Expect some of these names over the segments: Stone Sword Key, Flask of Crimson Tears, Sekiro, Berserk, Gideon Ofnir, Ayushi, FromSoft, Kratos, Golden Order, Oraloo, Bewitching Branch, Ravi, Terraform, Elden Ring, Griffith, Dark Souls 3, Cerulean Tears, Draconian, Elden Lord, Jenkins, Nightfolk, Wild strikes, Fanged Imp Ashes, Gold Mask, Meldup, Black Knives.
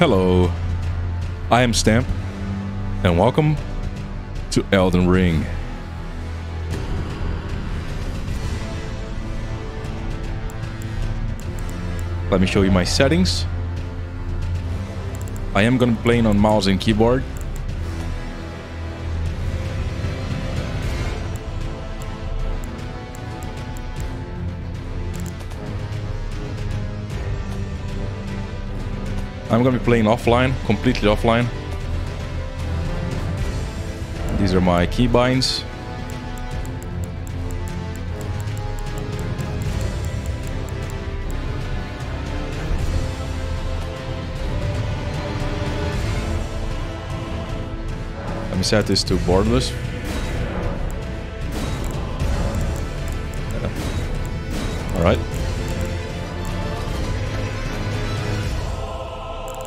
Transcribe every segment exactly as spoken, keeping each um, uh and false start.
Hello, I am Stamp, and welcome to Elden Ring. Let me show you my settings. I am going to be playing on mouse and keyboard. I'm going to be playing offline, completely offline. These are my keybinds. Let me set this to borderless. All right.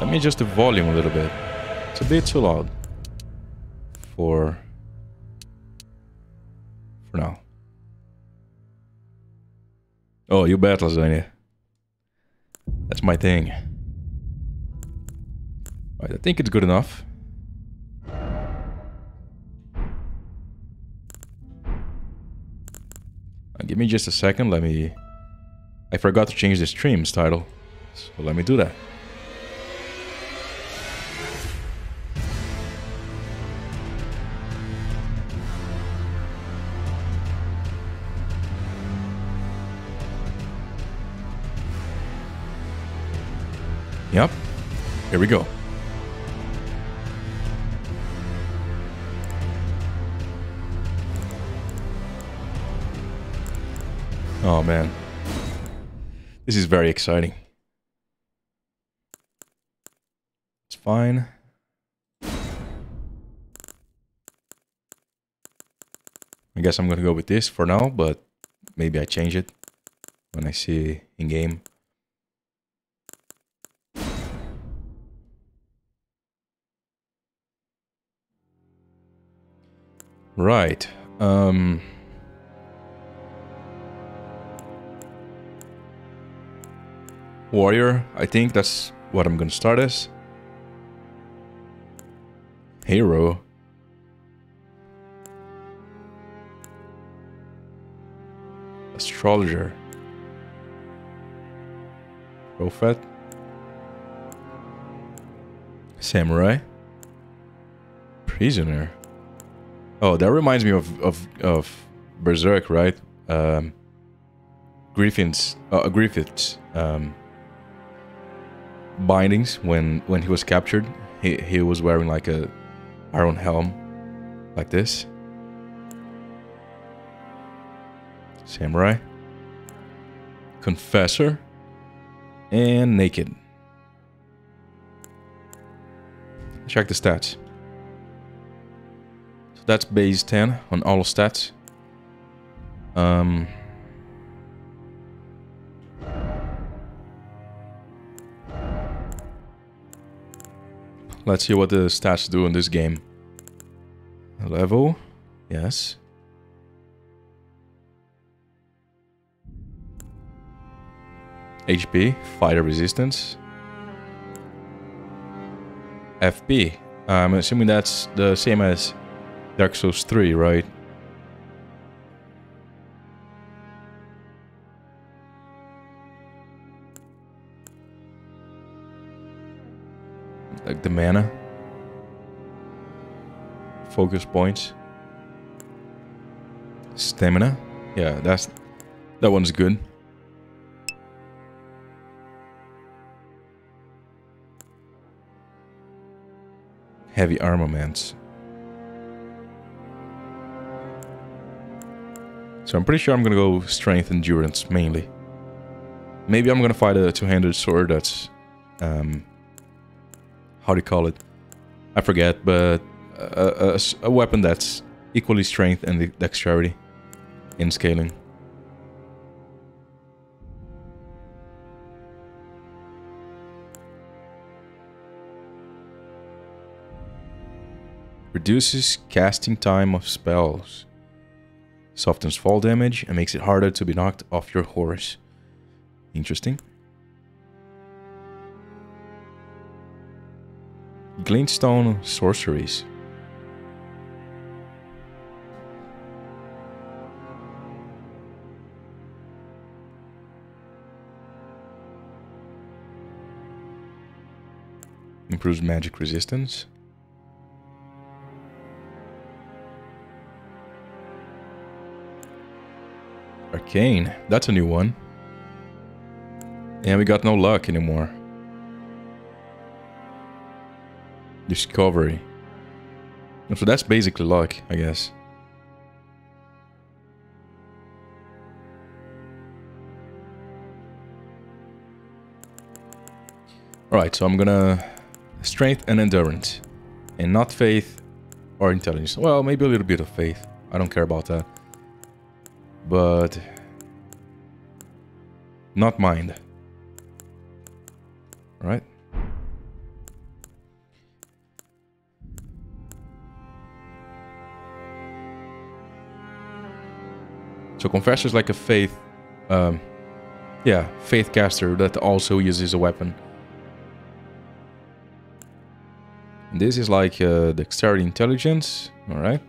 Let me adjust the volume a little bit. It's a bit too loud for for now. Oh, you bet, Ozanya. That's my thing. All right, I think it's good enough. Uh, give me just a second. Let me. I forgot to change the stream's title, so let me do that. Yep, here we go. Oh man, this is very exciting. It's fine. I guess I'm gonna go with this for now, but maybe I change it when I see in game. Right. Um, warrior, I think that's what I'm gonna start as. Hero. Astrologer. Prophet. Samurai. Prisoner. Oh, that reminds me of of, of Berserk, right? Um, Griffith's, uh, Griffith's um, bindings when when he was captured, he he was wearing like a iron helm, like this. Samurai, confessor, and naked. Check the stats. That's base ten on all stats. Um, let's see what the stats do in this game. Level, yes. H P, fire resistance. F P, I'm assuming that's the same as Dark Souls three, right? Like the mana. Focus points. Stamina. Yeah, that's... that one's good. Heavy armaments. So I'm pretty sure I'm gonna go strength, endurance mainly. Maybe I'm gonna fight a two-handed sword. That's um, how do you call it? I forget, but a, a, a weapon that's equally strength and dexterity in scaling. Reduces casting time of spells. Softens fall damage and makes it harder to be knocked off your horse. Interesting. Glintstone Sorceries. Improves magic resistance. Arcane. That's a new one. And we got no luck anymore. Discovery. So that's basically luck, I guess. Alright, so I'm gonna... Strength and endurance. And not faith or intelligence. Well, maybe a little bit of faith. I don't care about that. But... Not mind. Alright. So Confessor is like a faith... Um, yeah, faith caster that also uses a weapon. And this is like uh, dexterity intelligence. Alright.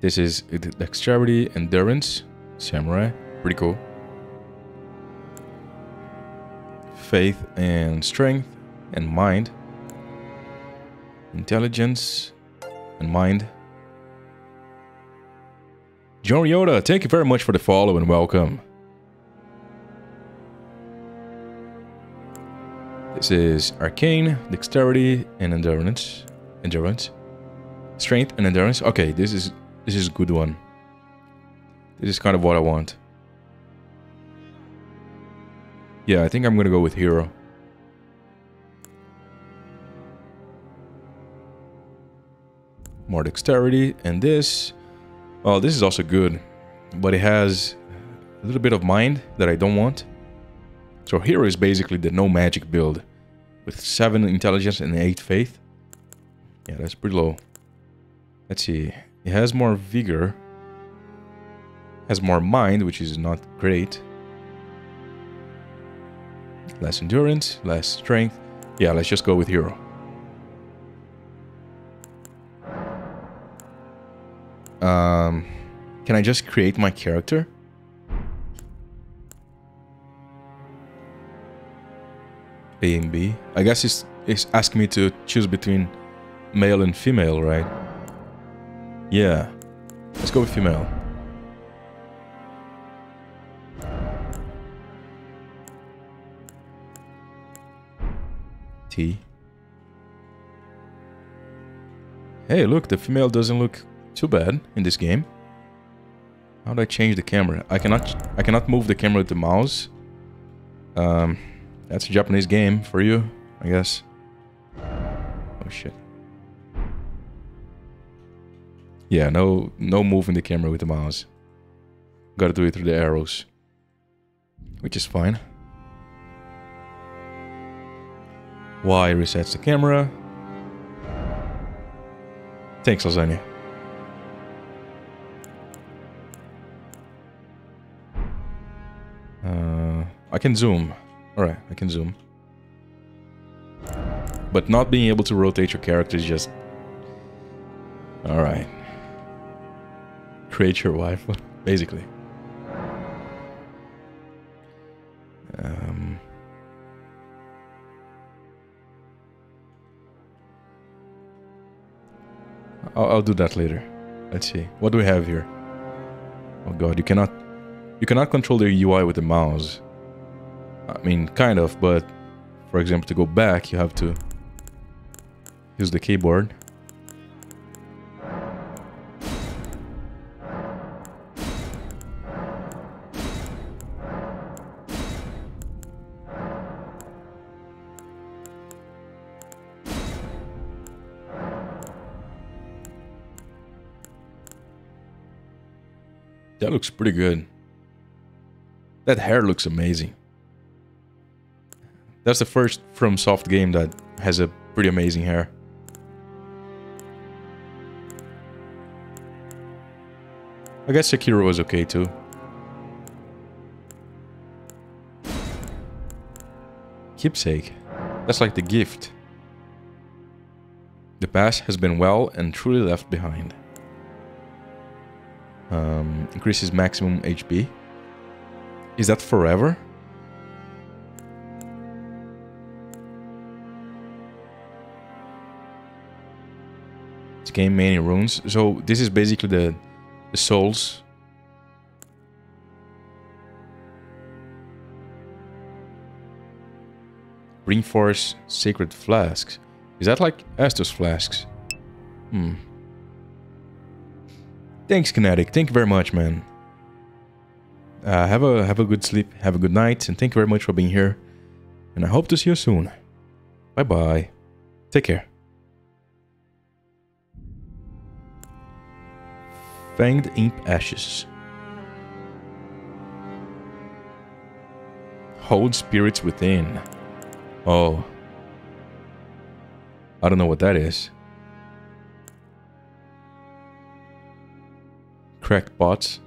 This is dexterity endurance. Samurai. Pretty cool. Faith and strength and mind. Intelligence and mind. John Ryota, thank you very much for the follow and welcome. This is Arcane, Dexterity, and Endurance. Endurance. Strength and Endurance. Okay, this is this is a good one. This is kind of what I want. Yeah, I think I'm gonna go with Hero. More Dexterity, and this... Oh, this is also good, but it has a little bit of mind that I don't want. So Hero is basically the no magic build with seven intelligence and eight faith. Yeah, that's pretty low. Let's see. It has more vigor. Has more mind, which is not great. Less endurance, less strength. Yeah, let's just go with Hero. Um, can I just create my character? A and B. I guess it's, it's asking me to choose between male and female, right? Yeah. Let's go with female. T. Hey, look, the female doesn't look... too bad in this game. How do I change the camera? I cannot I cannot move the camera with the mouse. Um, that's a Japanese game for you, I guess. Oh shit. Yeah, no no moving the camera with the mouse. Gotta do it through the arrows. Which is fine. Y resets the camera. Thanks, Ozanya. Uh, I can zoom. Alright, I can zoom. But not being able to rotate your character is just... Alright. Create your wife, basically. Um... I'll, I'll do that later. Let's see. What do we have here? Oh god, you cannot... You cannot control the U I with the mouse. I mean, kind of, but... For example, to go back, you have to... use the keyboard. That looks pretty good. That hair looks amazing. That's the first FromSoft game that has a pretty amazing hair. I guess Sekiro was okay too. Keepsake. That's like the gift. The past has been well and truly left behind. Um, increases maximum H P. Is that forever? It's gained many runes. So this is basically the, the souls. Reinforce sacred flasks. Is that like Astos flasks? Hmm. Thanks, Kinetic. Thank you very much, man. Uh, have a have a good sleep. Have a good night, and thank you very much for being here. And I hope to see you soon. Bye bye. Take care. Fanged Imp Ashes. Hold spirits within. Oh. I don't know what that is. Crackpots.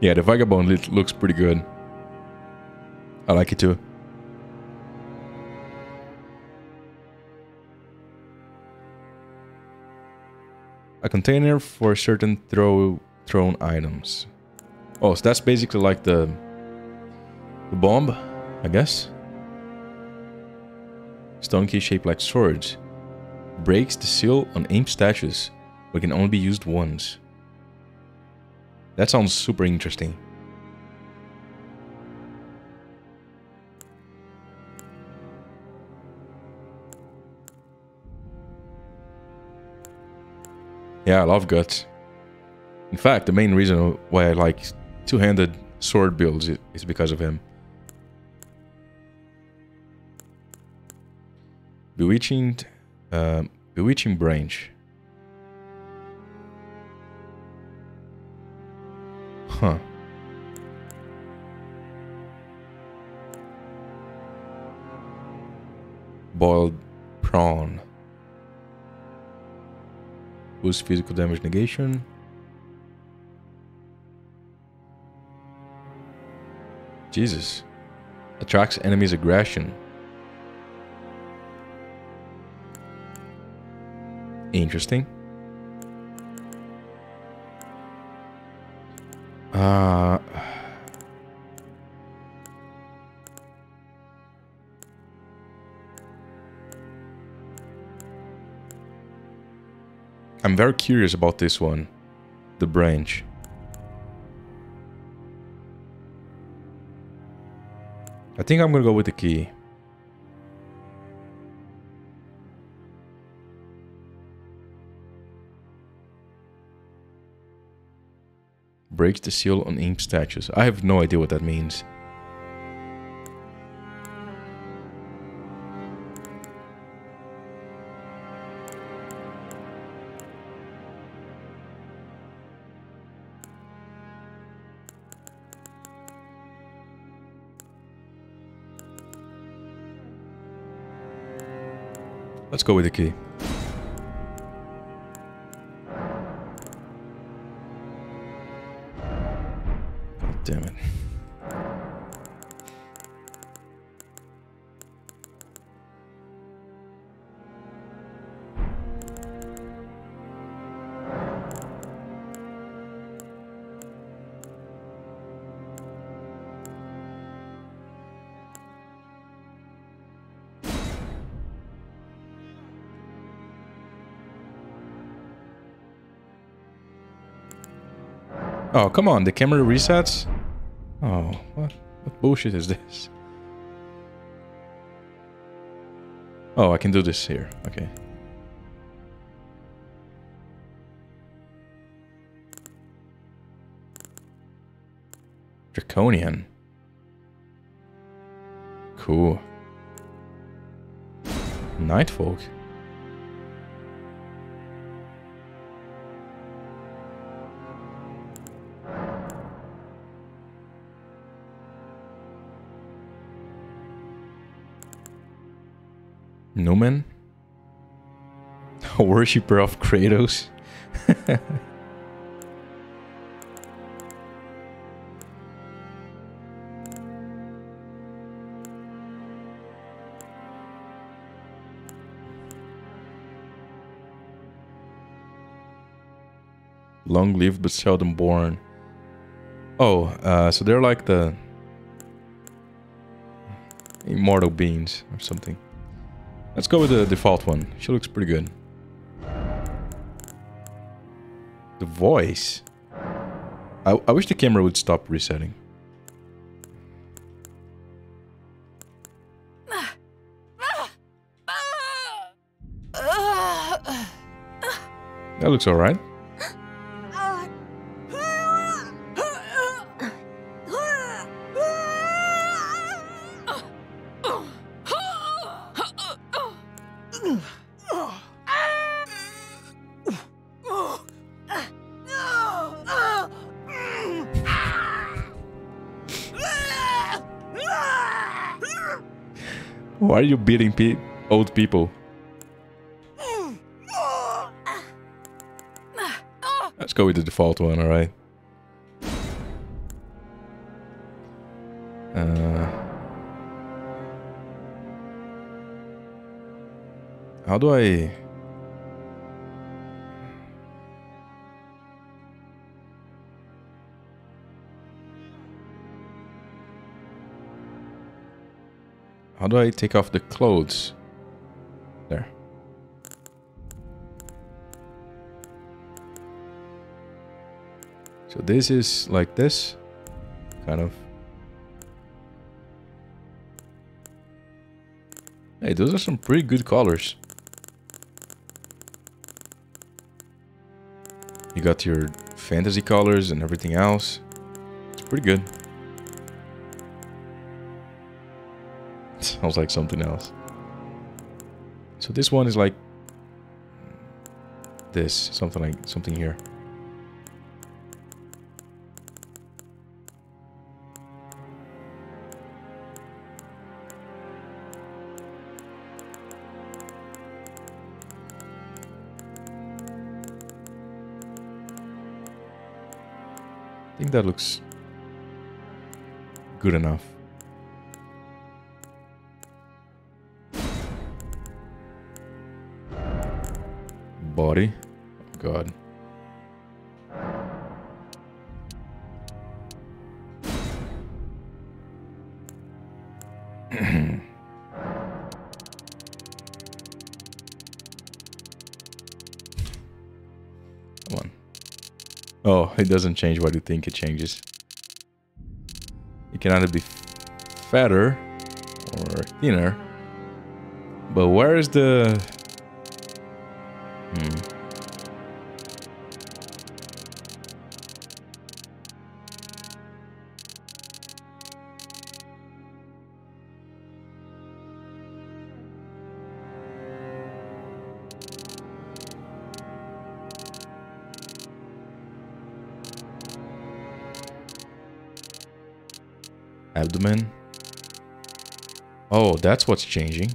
Yeah, the Vagabond lit looks pretty good. I like it too. A container for certain throw thrown items. Oh, so that's basically like the the bomb, I guess. Stone key shaped like swords. Breaks the seal on imp statues, but can only be used once. That sounds super interesting. Yeah, I love guts. In fact, the main reason why I like two-handed sword builds is because of him. Bewitching, uh, Bewitching Branch. Huh. Boiled Prawn. Boost physical damage negation. Jesus. Attracts enemies' aggression. Interesting. Uh, I'm very curious about this one, the branch. I think I'm gonna go with the key. Breaks the seal on imp statues. I have no idea what that means. Let's go with the key. Damn it. Oh, come on, the camera resets? Oh, what, what bullshit is this? Oh, I can do this here. Okay. Draconian. Cool. Nightfolk. Numen? A worshipper of Kratos? long-lived but seldom born. Oh, uh, so they're like the immortal beings or something. Let's go with the default one. She looks pretty good. The voice. I, I wish the camera would stop resetting. That looks alright. Why are you beating pe old people? Let's go with the default one, alright. Uh, how do I... How do I take off the clothes? There. So this is like this, kind of. Hey, those are some pretty good colors. You got your fantasy colors and everything else. It's pretty good. Sounds like something else. So this one is like this, something like something here. I think that looks good enough. Body. Oh, God. Come on. Oh, it doesn't change what you think it changes. It can either be fatter or thinner. But where is the... Hmm. Abdomen. Oh, that's what's changing.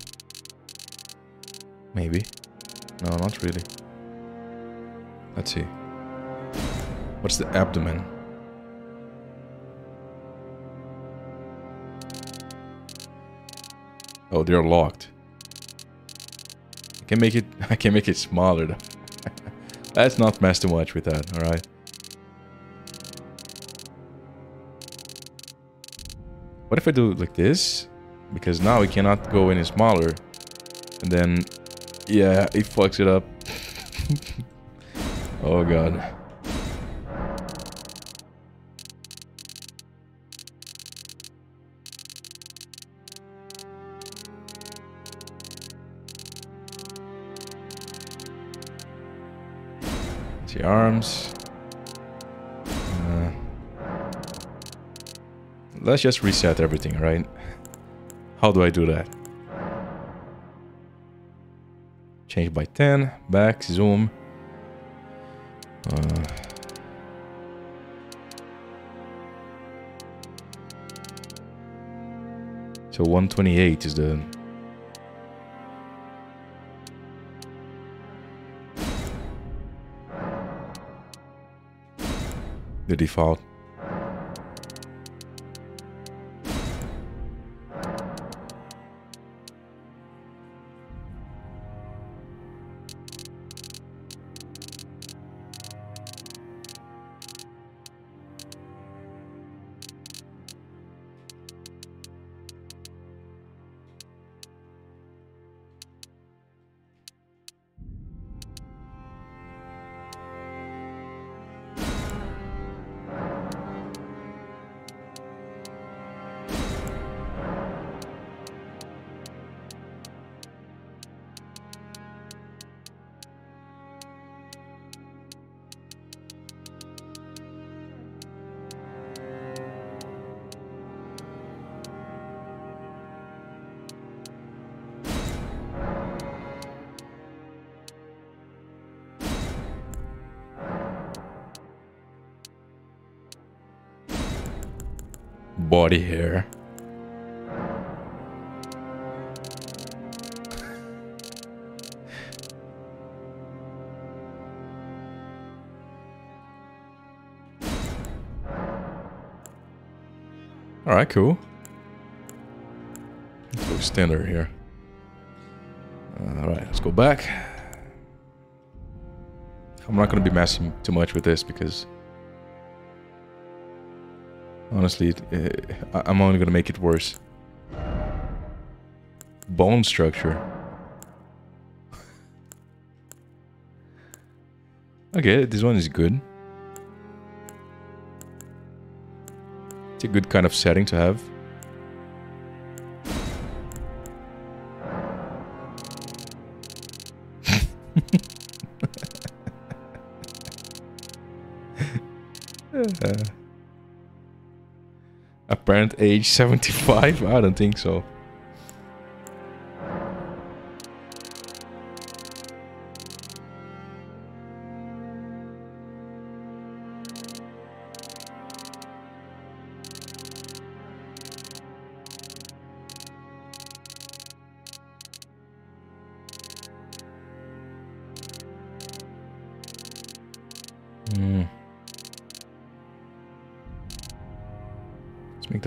Maybe. No, not really. Let's see. What's the abdomen? Oh, they're locked. I can make it. I can make it smaller though. Let's not mess too much with that. All right. What if I do it like this? Because now we cannot go any smaller, and then. Yeah, it fucks it up. Oh God. Let's see, arms. Uh, let's just reset everything, right? How do I do that? Change by ten, back, zoom. Uh, so one twenty-eight is the... the default. body here. Alright, cool. Let's go standard here. Alright, let's go back. I'm not going to be messing too much with this because honestly, it, it, I'm only going to make it worse. Bone structure. Okay, this one is good. It's a good kind of setting to have. uh, apparent age seventy-five? I don't think so.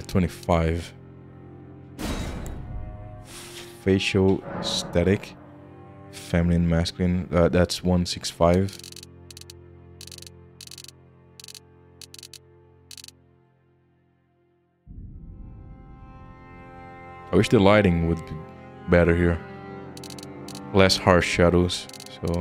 twenty-five. Facial aesthetic, feminine, masculine. Uh, that's one sixty-five. I wish the lighting would be better here. Less harsh shadows. So.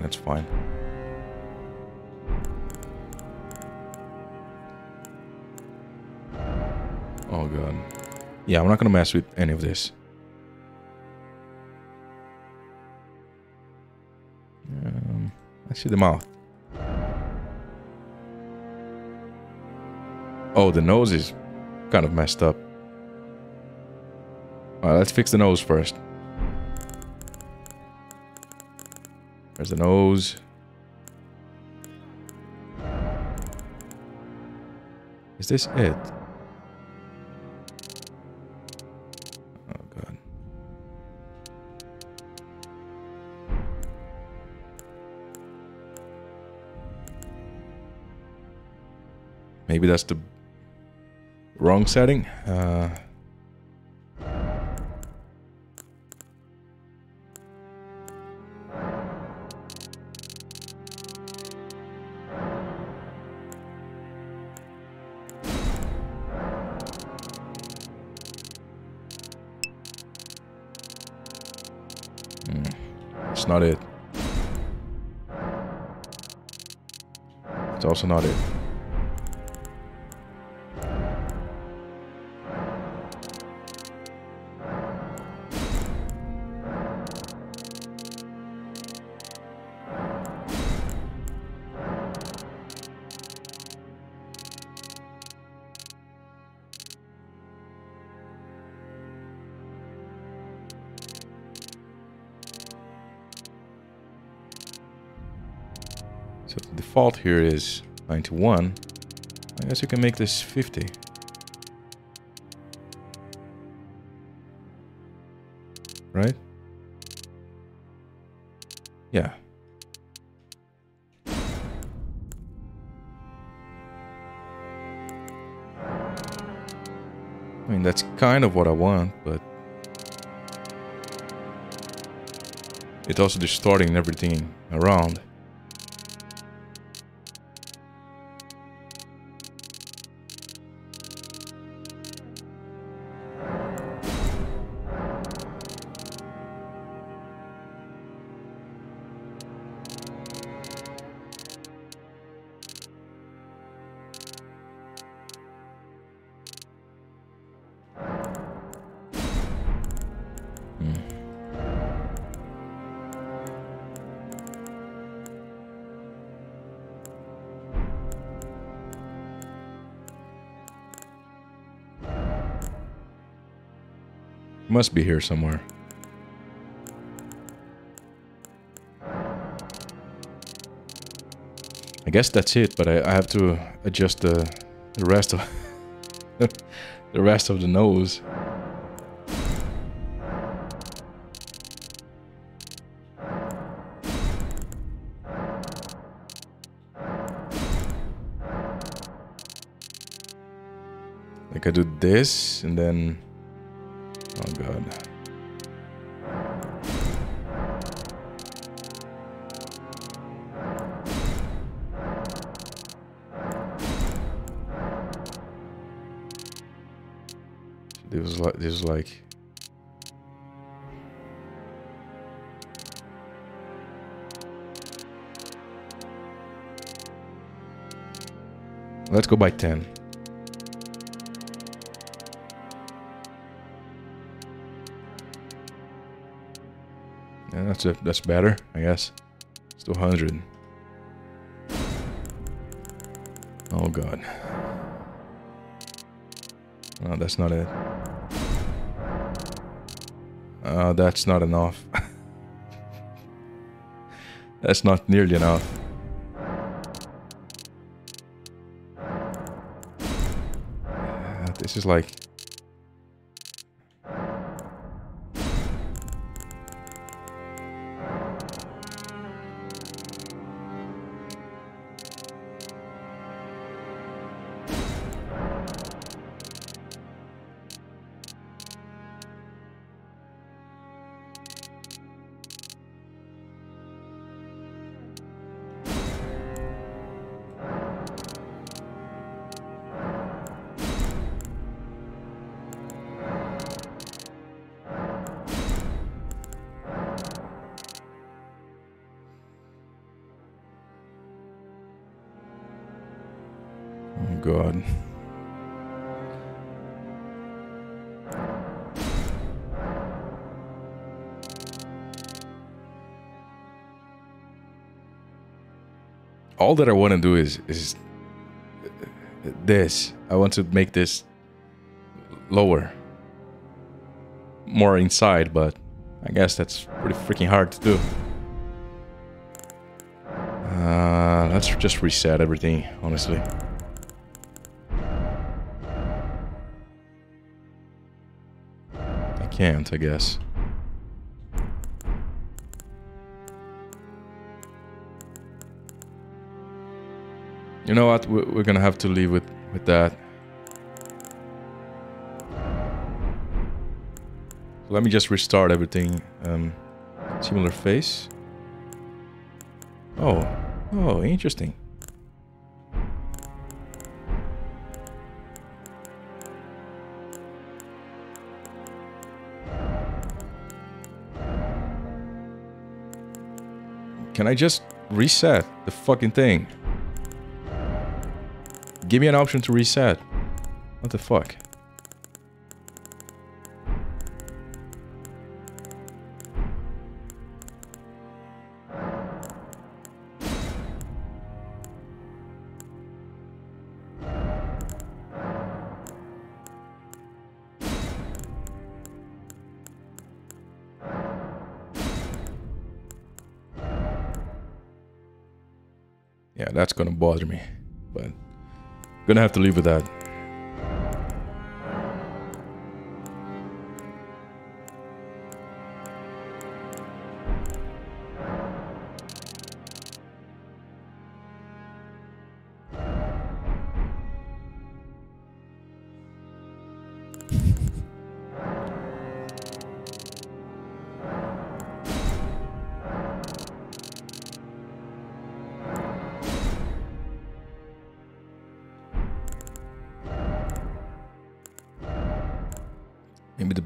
That's fine. Oh god. Yeah, I'm not gonna mess with any of this. Um, I see the mouth. Oh, the nose is kind of messed up. Alright, let's fix the nose first. There's the nose. Is this it? Oh god. Maybe that's the wrong setting? Uh... Not it. It's also not it. Default here is ninety-one. I guess you can make this fifty. Right? Yeah. I mean, that's kind of what I want, but it's also distorting everything around. Must be here somewhere. I guess that's it, but I, I have to adjust the, the rest of the rest of the nose. Like I do this, and then oh god. This was like this is like let's go by ten. Yeah, that's a, that's better, I guess. Let's do one hundred. Oh god. No, that's not it. Uh, that's not enough. That's not nearly enough. Uh, this is like... God. All that I want to do is is this. I want to make this lower, more inside, but I guess that's pretty freaking hard to do. Uh, let's just reset everything, honestly. Can't, I guess. You know what? We're gonna have to leave with with that. Let me just restart everything. Um, similar face. Oh, oh, interesting. Can I just reset the fucking thing? Give me an option to reset. What the fuck? That's gonna bother me, but I'm gonna have to leave with that.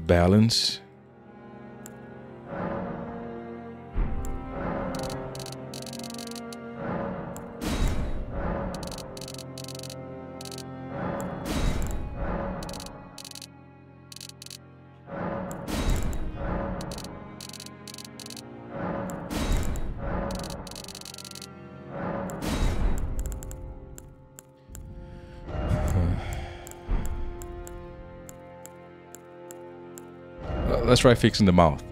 Balance. let's try fixing the mouth.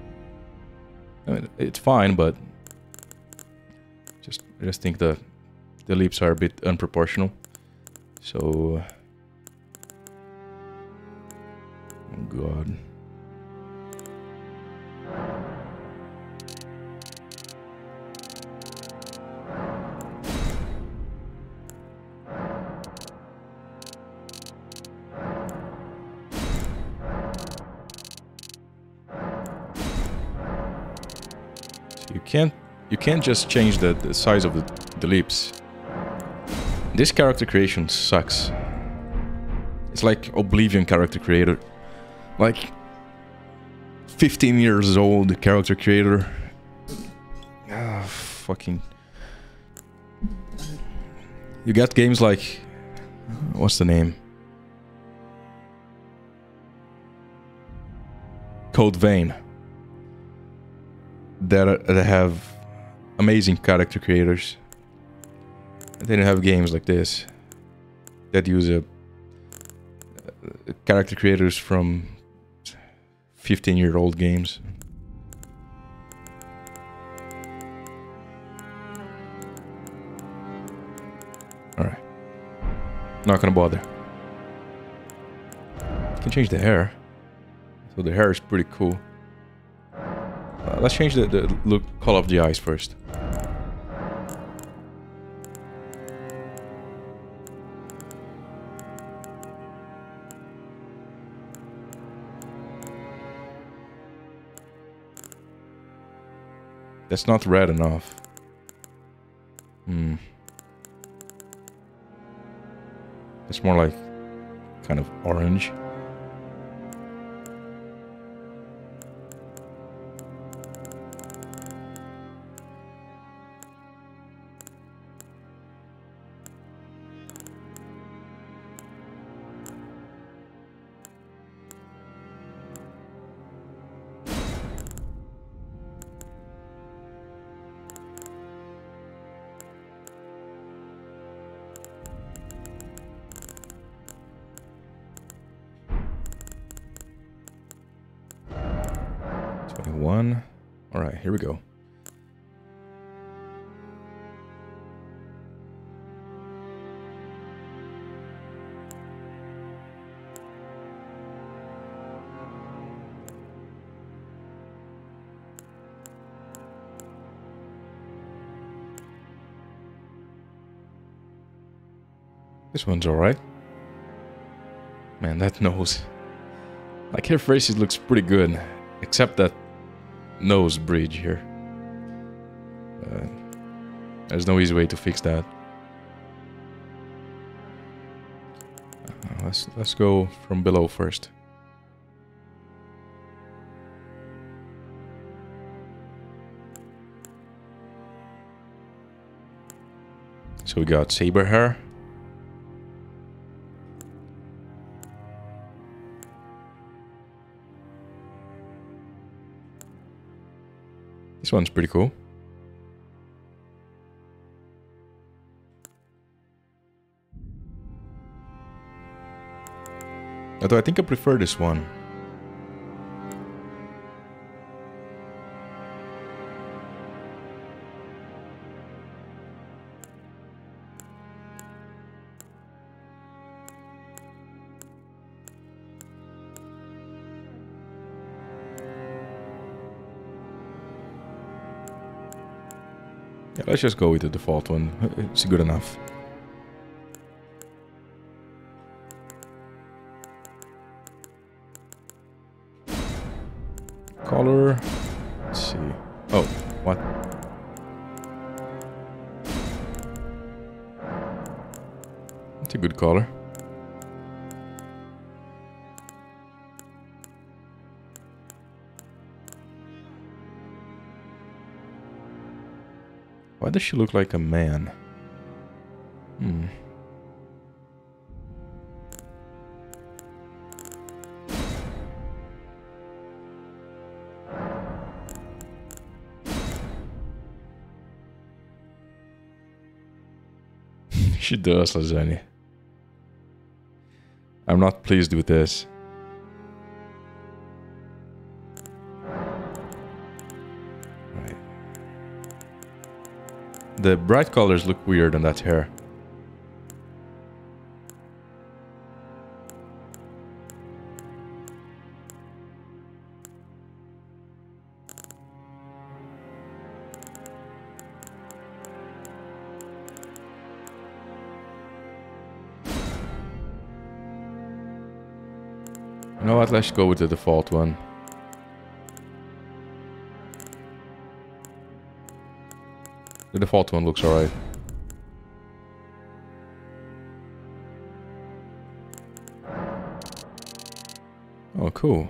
I mean, it's fine, but just I just think the the lips are a bit unproportional. So, oh god. Can't, you can't just change the, the size of the, the lips. This character creation sucks. It's like Oblivion character creator. Like fifteen years old character creator. Ah, fucking. You got games like... What's the name? Code Vein. That, are, that have amazing character creators. They don't have games like this that use a, uh, character creators from fifteen year old games. Alright. Not gonna bother. You can change the hair. So the hair is pretty cool. Uh, let's change the, the look, color of the eyes first. That's not red enough. Hmm. It's more like kind of orange. twenty-one. All right, here we go. This one's all right. Man, that nose. Like, her face looks pretty good, except that nose bridge here. Uh, there's no easy way to fix that. Uh, let's let's go from below first. So we got saber hair. This one's pretty cool. Although I think I prefer this one. Let's just go with the default one. It's good enough. Color. Let's see. Oh, what? That's a good color. Why does she look like a man? Hmm. She does, Ozanya. I'm not pleased with this. The bright colors look weird on that hair. You know what, let's go with the default one. The default one looks alright. Oh, cool.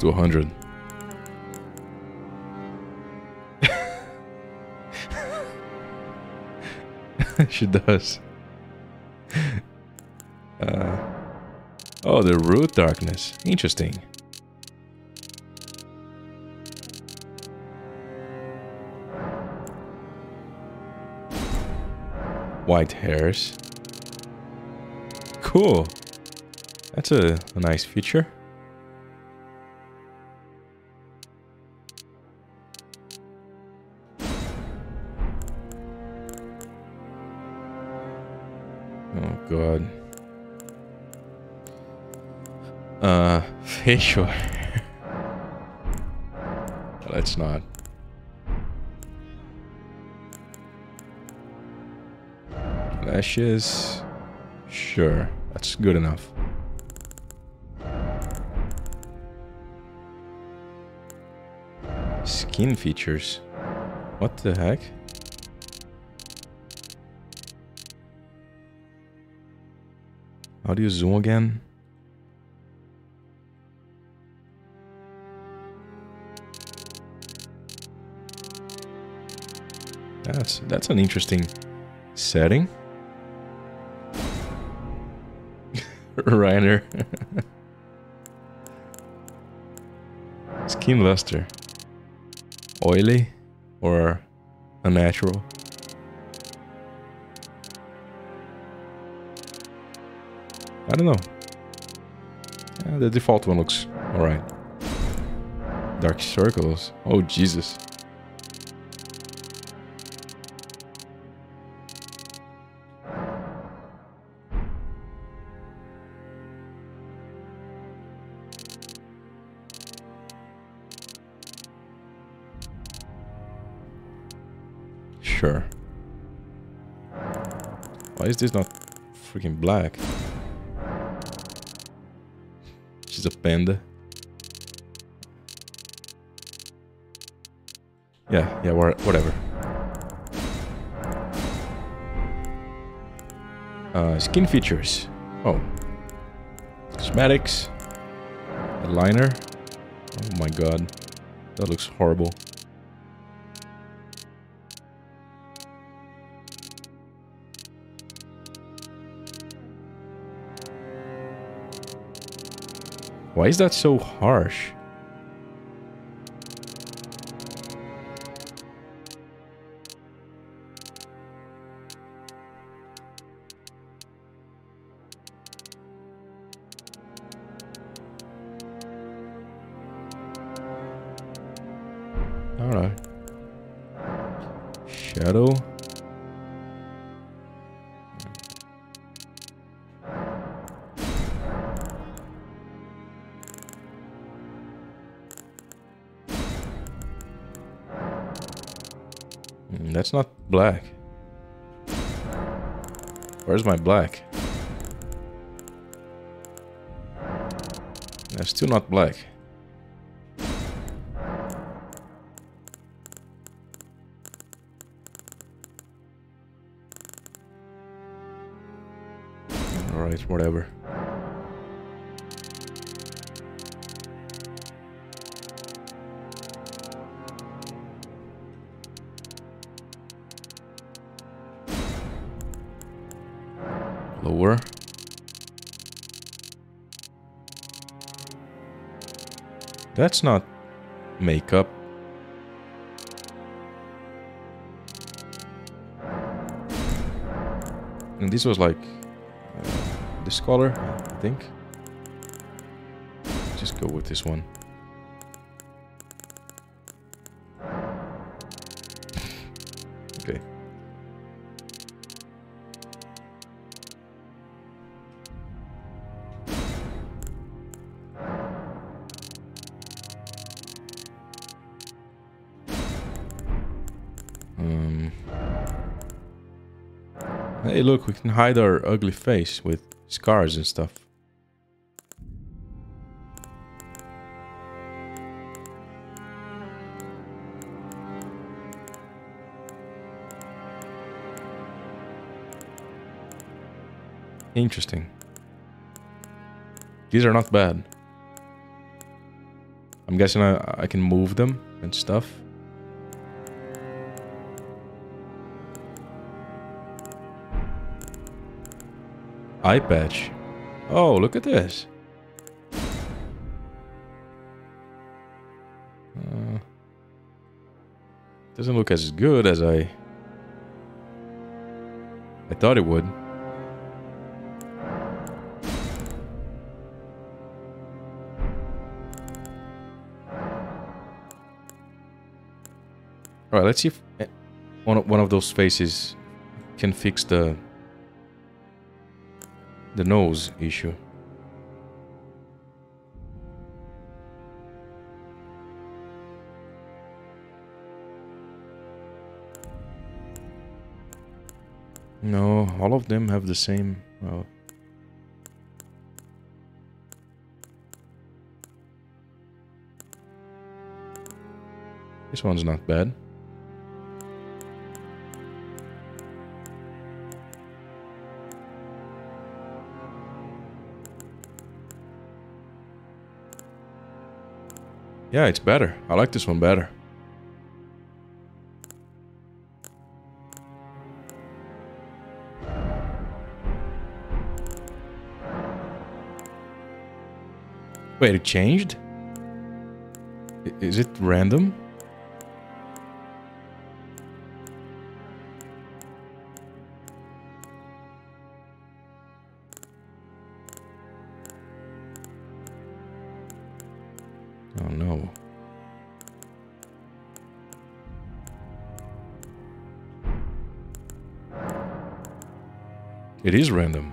To one hundred. She does. Uh, oh, the root darkness. Interesting. White hairs. Cool. That's a, a nice feature. God. Uh, facial hair. Let's not. Lashes. Sure, that's good enough. Skin features. What the heck? How do you zoom again? That's that's an interesting setting. Reiner. Skin luster. Oily or unnatural? I don't know. Yeah, the default one looks alright. Dark circles. Oh, Jesus. Sure. Why is this not freaking black? She's a panda. Yeah, yeah, whatever. Uh, skin features. Oh. Cosmetics. A liner. Oh my god. That looks horrible. Why is that so harsh? All right. Shadow. That's not black. Where's my black? That's still not black. Alright, whatever. Lower. That's not makeup. And this was like uh, this color, I think. Just go with this one. Okay. Um. Hey, look, we can hide our ugly face with scars and stuff. Interesting. These are not bad. I'm guessing I, I can move them and stuff. Eye patch. Oh, look at this. Uh, doesn't look as good as I... I thought it would. Alright, let's see if one of, one of those faces can fix the the nose issue. No, all of them have the same. Well, this one's not bad. Yeah, it's better. I like this one better. Wait, it changed? Is it random? It is random.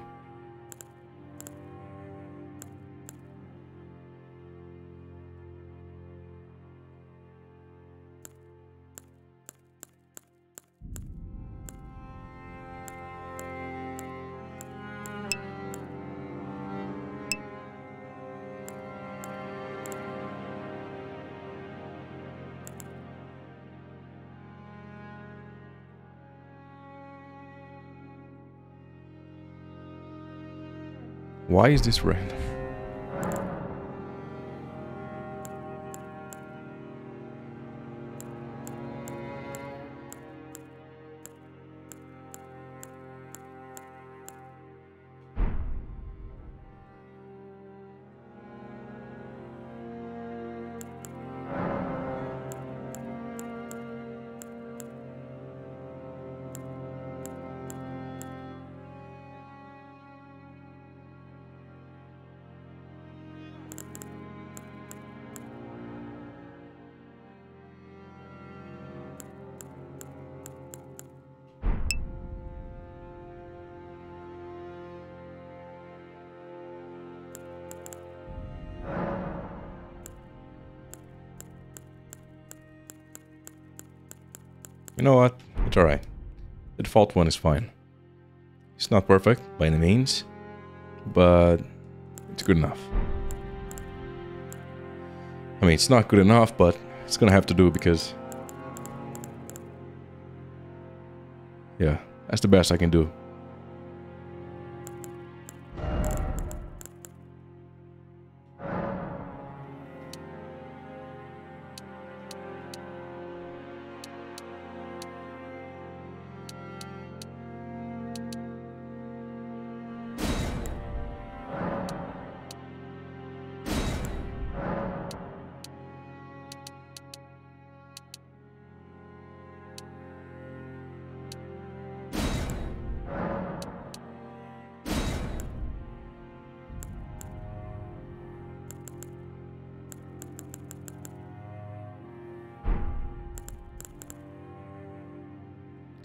Why is this random? You know what? It's alright. The default one is fine. It's not perfect by any means, but it's good enough. I mean, it's not good enough, but it's gonna have to do because... yeah, that's the best I can do.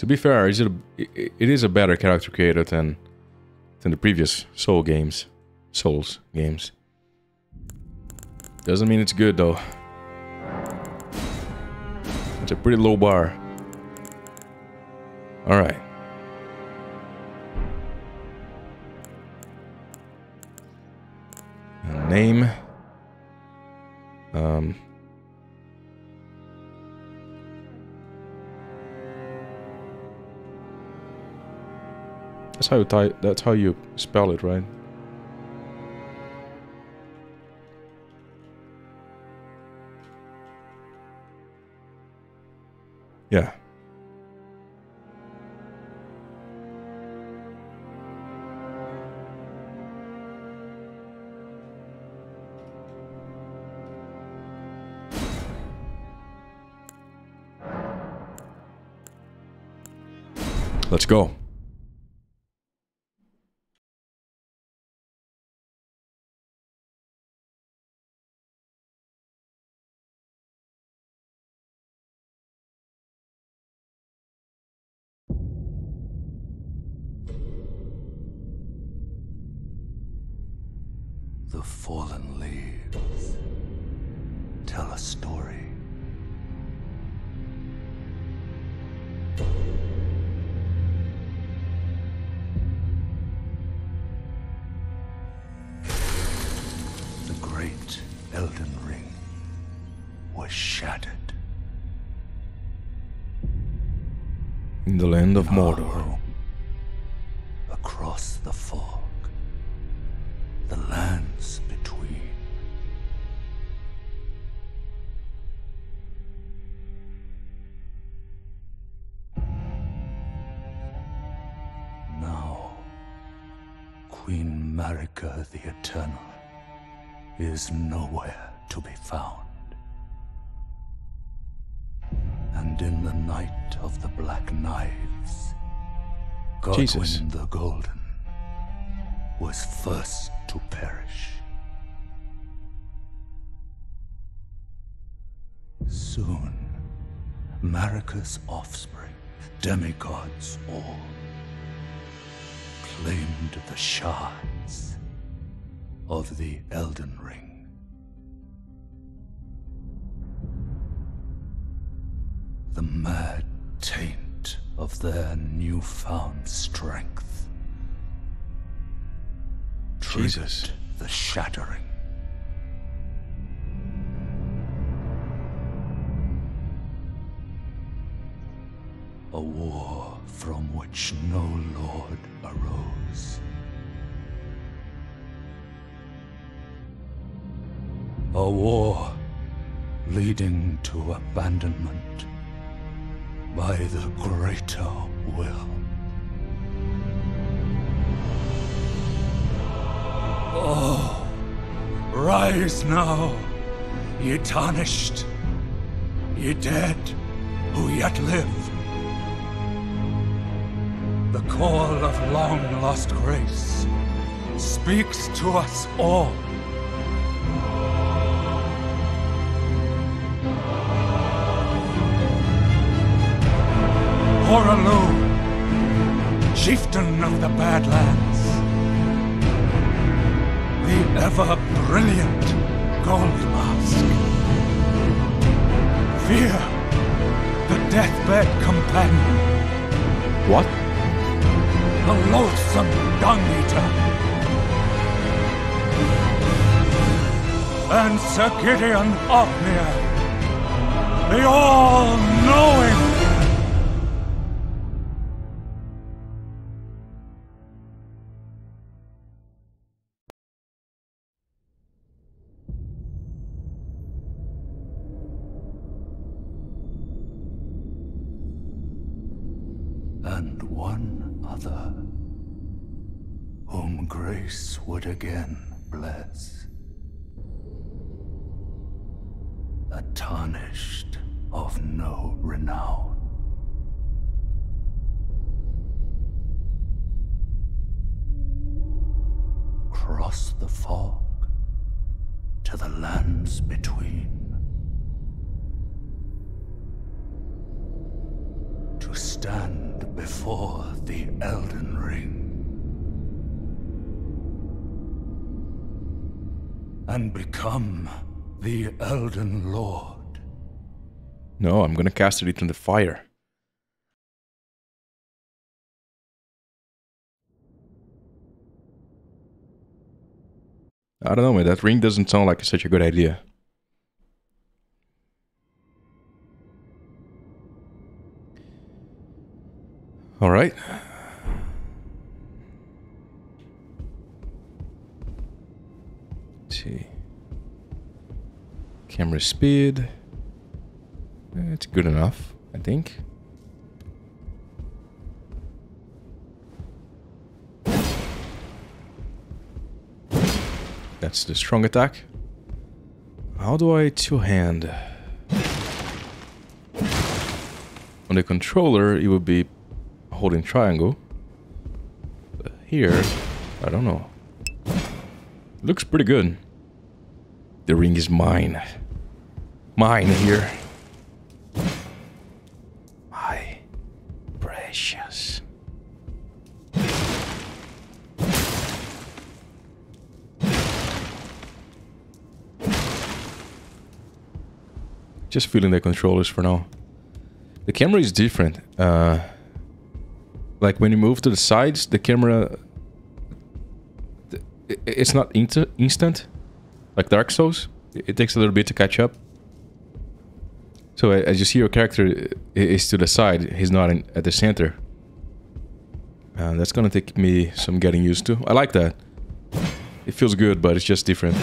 To be fair, is it, a, it is a better character creator than than the previous Soul games, Souls games. Doesn't mean it's good though. It's a pretty low bar. All right. Name. Um. That's how you type. That's how you spell it, right? Yeah. Let's go. The fallen leaves tell a story. Elden Ring was shattered. In the land of Mordor, across the fog, the lands between. Now, Queen Marika the Eternal is nowhere to be found. And in the night of the Black Knives, Godwyn Jesus. the Golden was first to perish. Soon, Marika's offspring, demigods all, claimed the shards of the Elden Ring. The mad taint of their newfound strength triggered Jesus. the shattering. A war from which no lord arose. A war leading to abandonment by the greater will. Oh, rise now, ye tarnished, ye dead who yet live. The call of long-lost grace speaks to us all. Oraloo, chieftain of the Badlands, the ever-brilliant Gold Mask, Fear, the deathbed companion. What? The loathsome Dung Eater. And Sir Gideon Ofnir, the all-knowing. Would again bless, a tarnished of no renown. Cross the fog to the lands between, to stand before the Elden Ring and become the Elden Lord. No, I'm gonna cast it in the fire. I don't know, man, that ring doesn't sound like such a good idea. All right. Let's see. Camera speed. It's good enough, I think. That's the strong attack. How do I two-hand? On the controller, it would be holding triangle. But here, I don't know. Looks pretty good. The ring is mine. Mine here. My precious. Just feeling the controllers for now. The camera is different. Uh, like when you move to the sides, the camera... It's not instant. Like Dark Souls. It takes a little bit to catch up. So as you see, your character is to the side. He's not in, at the center. Uh, that's gonna take me some getting used to. I like that. It feels good, but it's just different.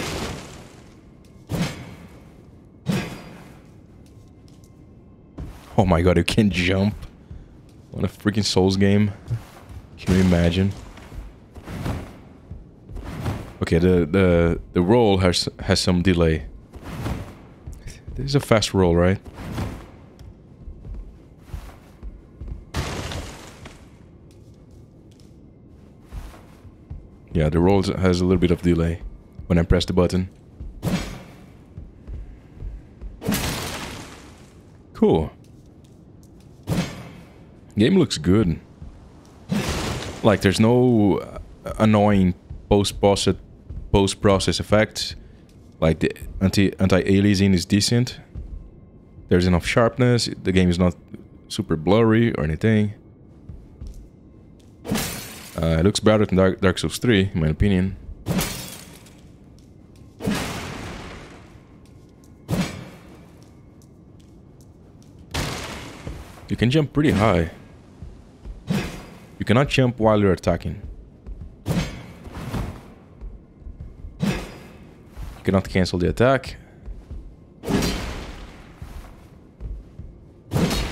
Oh my god, you can jump on a freaking Souls game. Can you imagine? Okay, the the the roll has has some delay. This is a fast roll, right? Yeah, the roll has a little bit of delay when I press the button. Cool. Game looks good. Like, there's no uh, annoying post-process post-process effects. Like, the anti anti-aliasing is decent. There's enough sharpness. The game is not super blurry or anything. Uh, it looks better than Dark, Dark Souls three, in my opinion. You can jump pretty high. You cannot jump while you're attacking. You cannot cancel the attack. Let's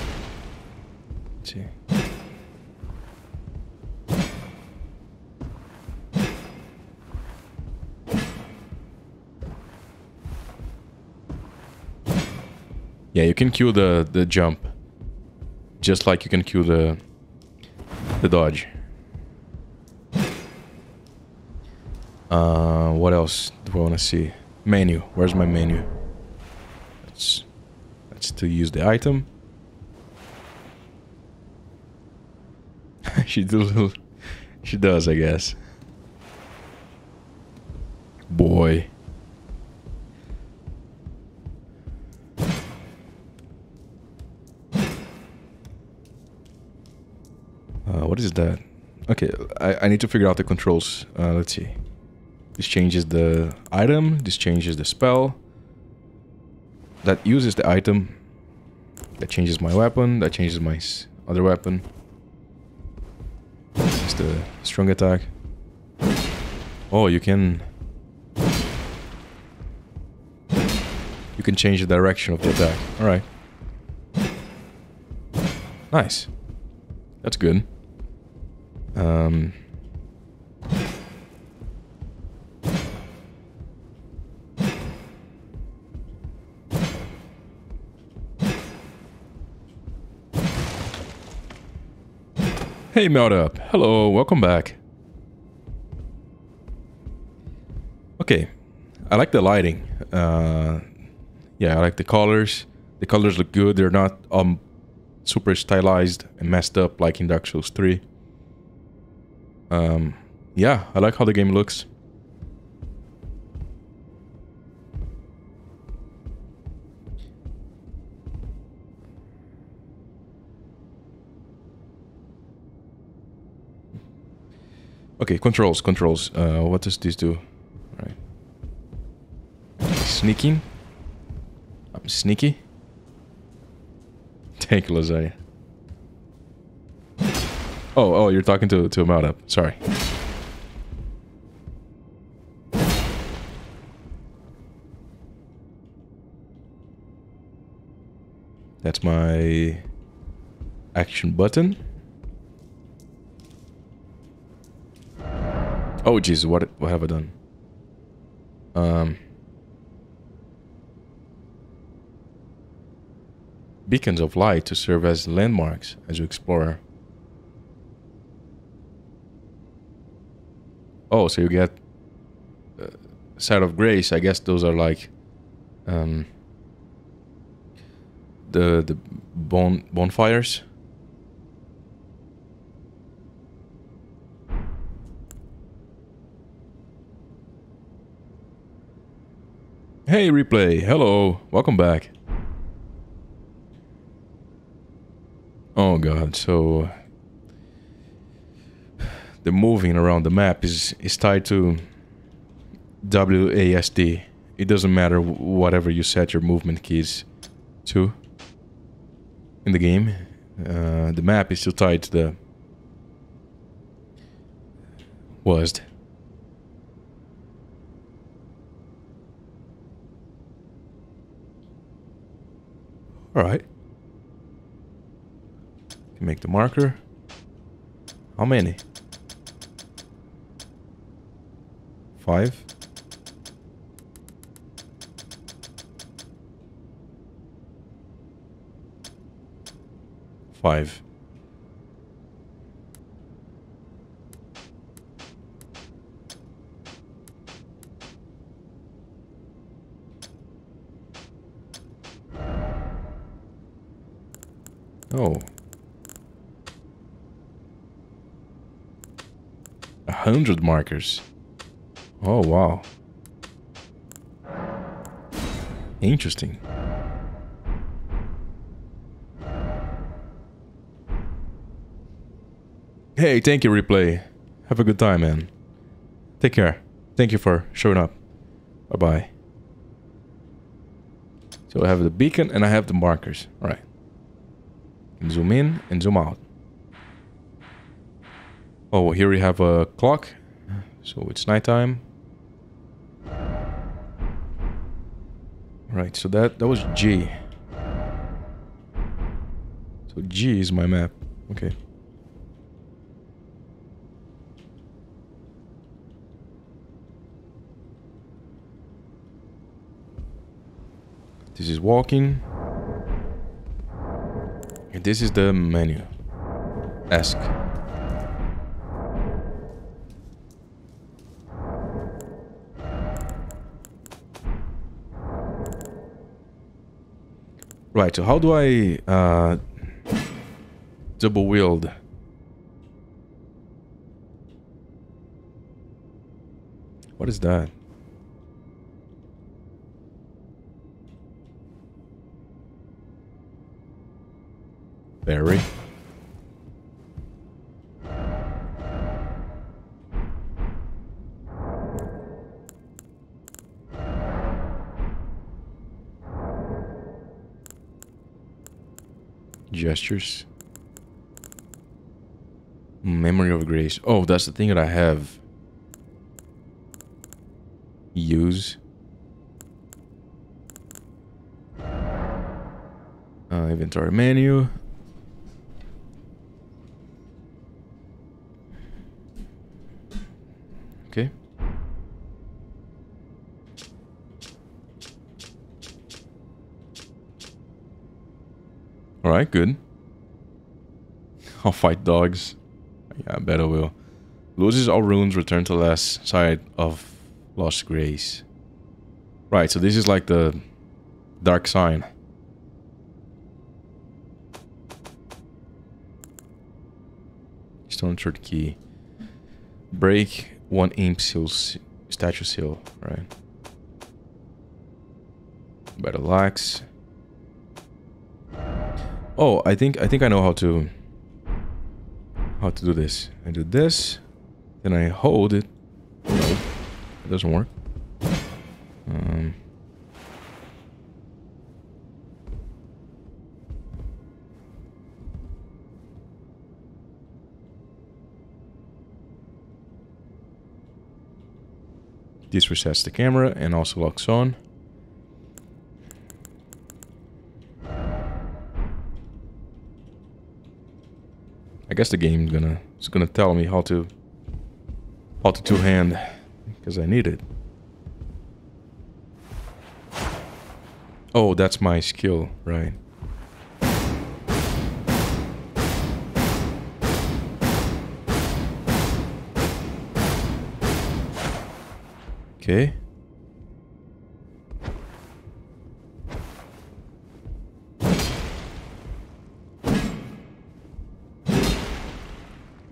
see. Yeah, you can kill the, the jump. Just like you can kill the... The dodge. Uh, what else do I want to see? Menu. Where's my menu? That's, that's to use the item. she, do little, she does, I guess. Boy. What is that? Okay, I, I need to figure out the controls. Uh, let's see. This changes the item. This changes the spell. That uses the item. That changes my weapon. That changes my other weapon. It's the strong attack. Oh, you can... You can change the direction of the attack. Alright. Nice. That's good. Um, hey Meldup, hello, welcome back. Okay, I like the lighting. Uh, yeah, I like the colors. The colors look good. They're not um super stylized and messed up like in Dark Souls three. Um, yeah, I like how the game looks. Okay, controls, controls. Uh, what does this do? All right. Sneaking. I'm sneaky. Thank you, Lozai. Oh, oh, you're talking to, to Meldup. Sorry. That's my action button. Oh, jeez, what, what have I done? Um, beacons of light to serve as landmarks as you explore. Oh, so you get uh, Site of Grace. I guess those are like um, the the bon bonfires. Hey, replay. Hello. Welcome back. Oh god, so the moving around the map is is tied to W A S D. It doesn't matter whatever you set your movement keys to in the game. Uh, the map is still tied to the W A S D. All right. Make the marker. How many? Five. Five. Oh. A hundred markers. Oh, wow. Interesting. Hey, thank you, replay. Have a good time, man. Take care. Thank you for showing up. Bye-bye. So I have the beacon and I have the markers. All right. And zoom in and zoom out. Oh, here we have a clock, so it's nighttime. Right, so that that was G. So G is my map. Okay. This is walking. And this is the menu. Ask. Right, so how do I uh, double wield? What is that? Berry. Gestures. Memory of Grace. Oh, that's the thing that I have. Use. Uh, inventory menu. Okay. All right, good. I'll fight dogs. Yeah, I bet I will. Loses all runes, return to last side of Lost Grace. Right, so this is like the dark sign. stone sword key. Break one imp seal statue seal, right? Battle axe. Oh, I think I think I know how to how to do this. I do this, then I hold it. No, it doesn't work. Um This resets the camera and also locks on. I guess the game's gonna it's gonna tell me how to how to two hand because I need it. Oh, that's my skill, right? Okay.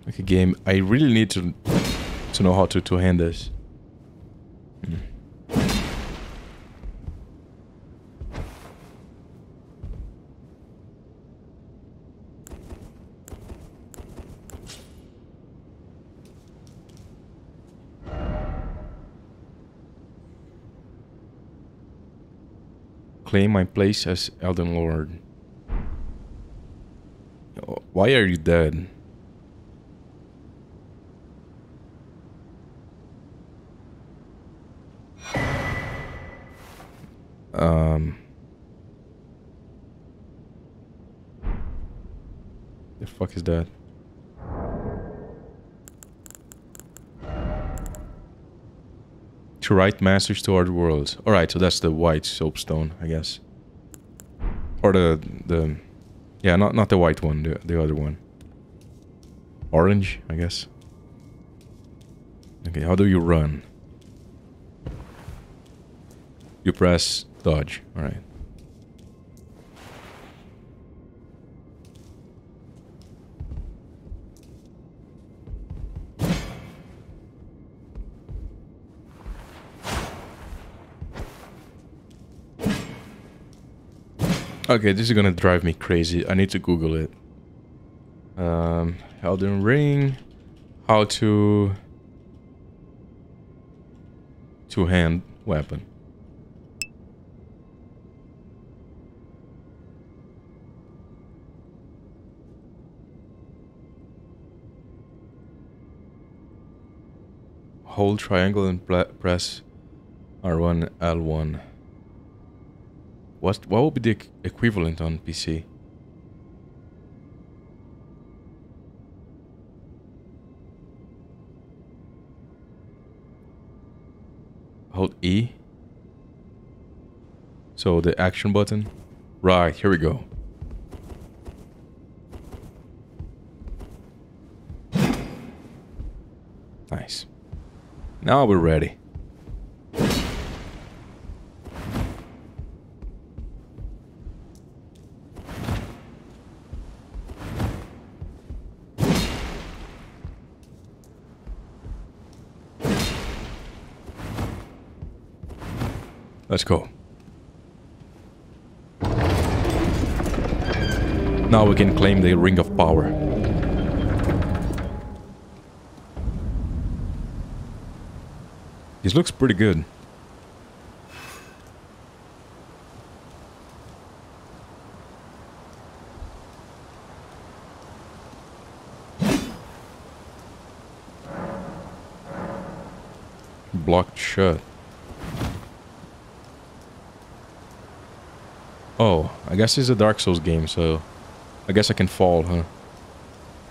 Okay, game. I really need to to know how to two hand this. Hmm. Claim my place as Elden Lord. Why are you dead? Um. The fuck is that? To write masters toward worlds. All right, so that's the white soapstone, I guess, or the the, yeah, not not the white one, the the other one. Orange, I guess. Okay, how do you run? You press dodge. All right. Okay, this is gonna drive me crazy. I need to Google it. Um, Elden Ring, how to two-hand weapon. Hold triangle and press R one, L one. What what would be the equivalent on P C? Hold E. So the action button. Right, here we go. Nice. Now we're ready. Let's go. Now we can claim the Ring of Power. This looks pretty good. Blocked shut. Oh, I guess it's a Dark Souls game, so I guess I can fall, huh?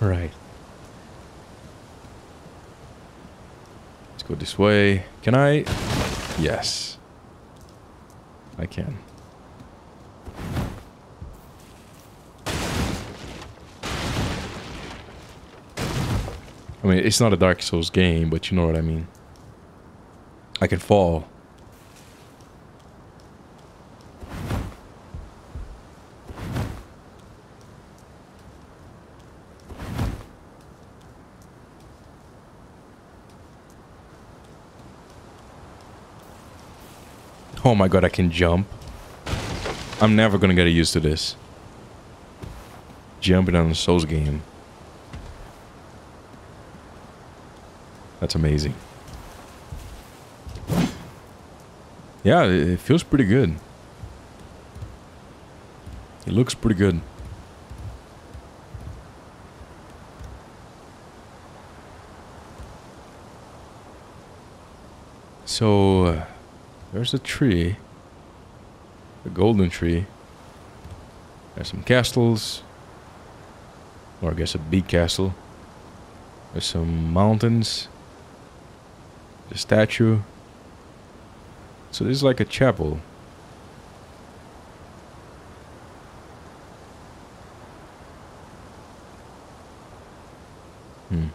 Right. Let's go this way. Can I? Yes. I can. I mean, it's not a Dark Souls game, but you know what I mean. I can fall. Oh my god, I can jump. I'm never gonna get used to this. Jumping on a Souls game. That's amazing. Yeah, it feels pretty good. It looks pretty good. So, uh, there's a tree. A golden tree. There's some castles. Or I guess a big castle. There's some mountains. The statue. So this is like a chapel. Hmm.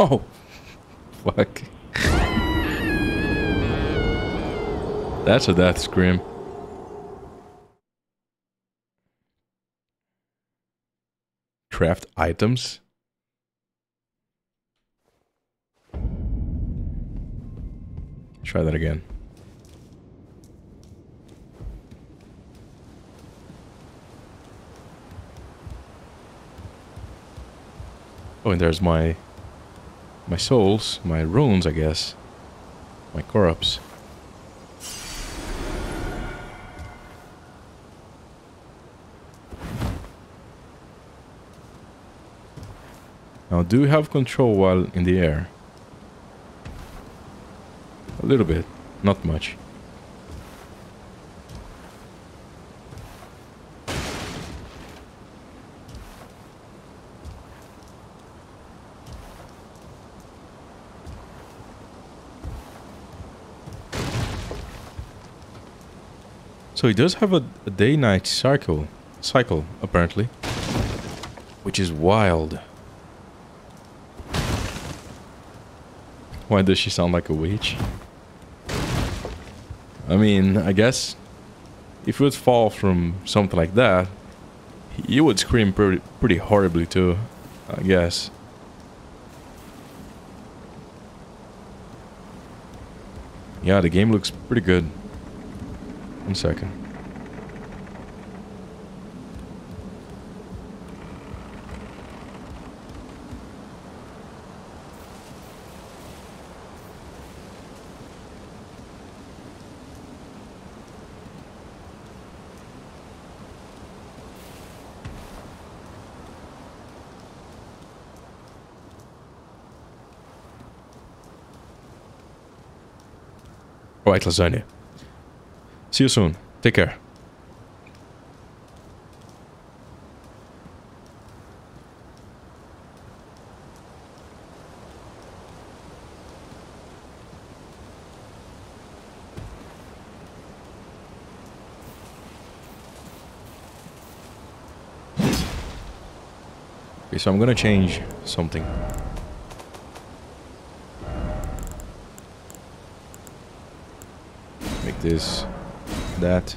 Oh, fuck. That's a death scream. Craft items? Try that again. Oh, and there's my... my souls, my runes, I guess. My corpse. Now, do you have control while in the air? A little bit, not much. So it does have a, a day-night cycle, cycle apparently, which is wild. Why does she sound like a witch? I mean, I guess if you would fall from something like that, you would scream pretty, pretty horribly too, I guess. Yeah, the game looks pretty good. One second. All right, Ozanya. See you soon. Take care. Okay, so I'm gonna change something. Make this... that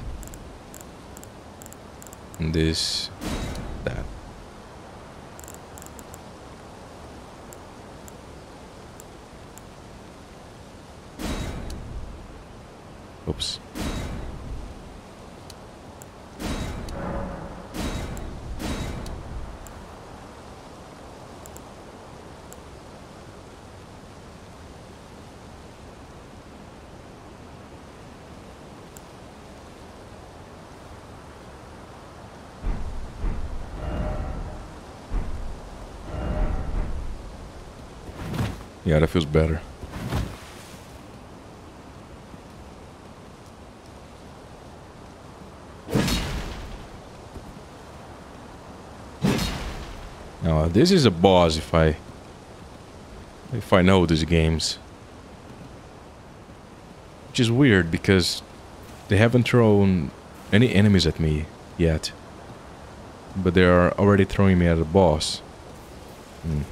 and this that oops Yeah, that feels better. Now, this is a boss if I... if I know these games. Which is weird, because they haven't thrown any enemies at me yet. But they are already throwing me at a boss. Hmm.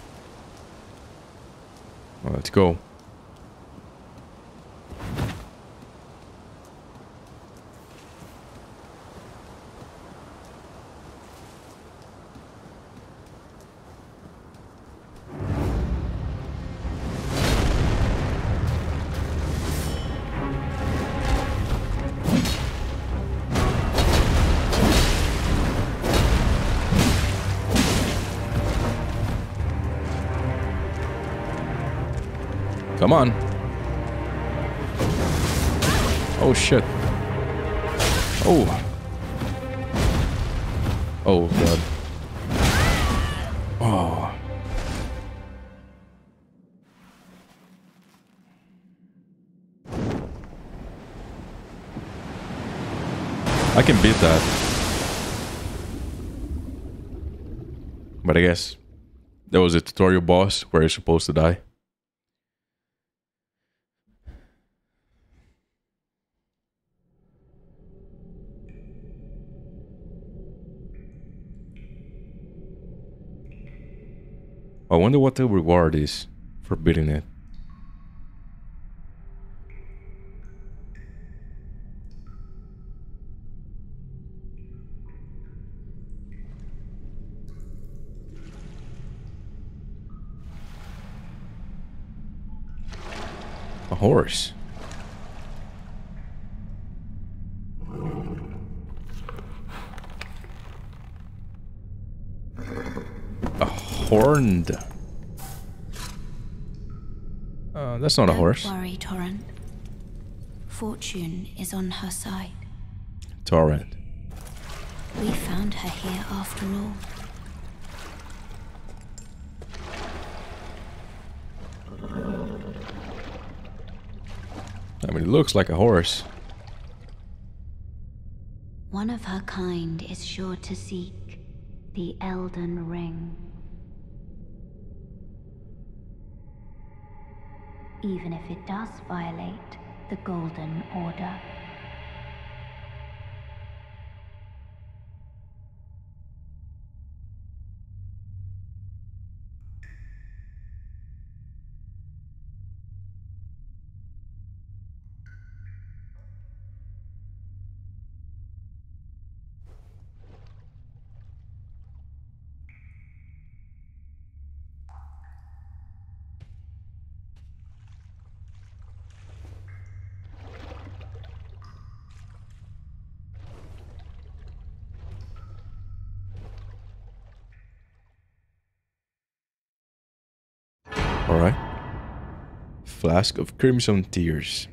Well, let's go. Come on. Oh shit. Oh. Oh god. Oh. I can beat that. But I guess that was a tutorial boss where you're supposed to die. I wonder what the reward is for beating it. A horse. Horned. Uh, that's not Don't a horse. Worry, Torrent. Fortune is on her side. Torrent. We found her here after all. I mean, it looks like a horse. One of her kind is sure to seek the Elden Ring. Even if it does violate the Golden Order. Alright. Flask of Crimson Tears.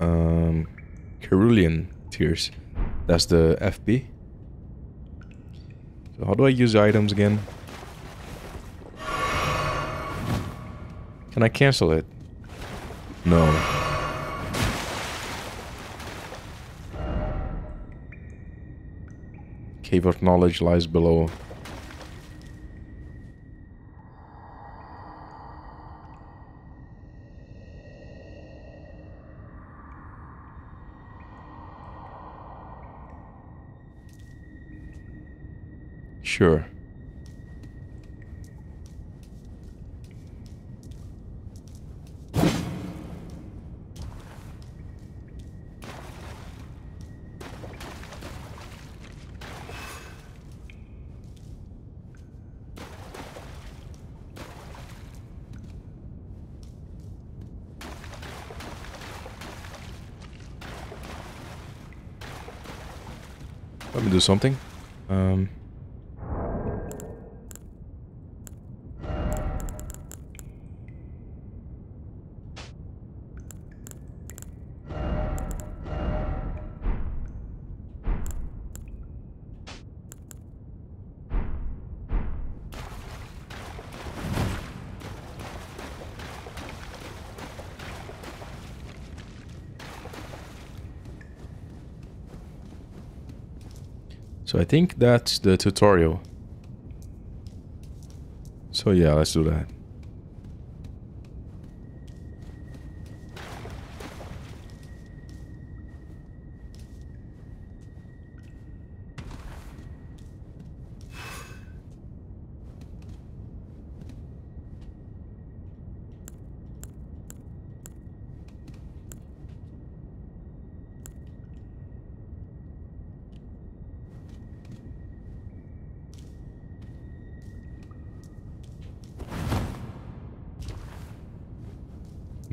Um, Cerulean Tears. That's the F P. So how do I use items again? Can I cancel it? No. Cave of Knowledge lies below. Sure. Let me do something. Um... So I think that's the tutorial. So yeah, let's do that.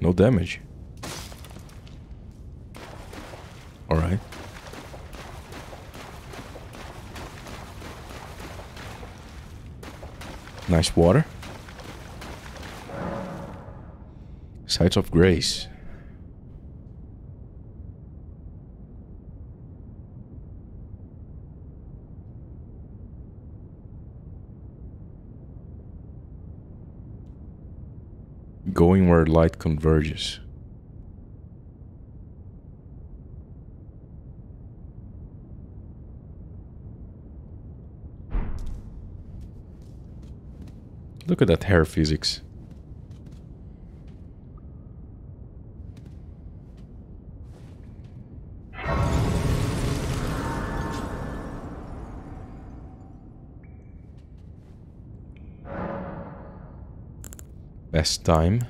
No damage. All right. Nice water. Site of Grace. Going where light converges. Look at that hair physics. Best time.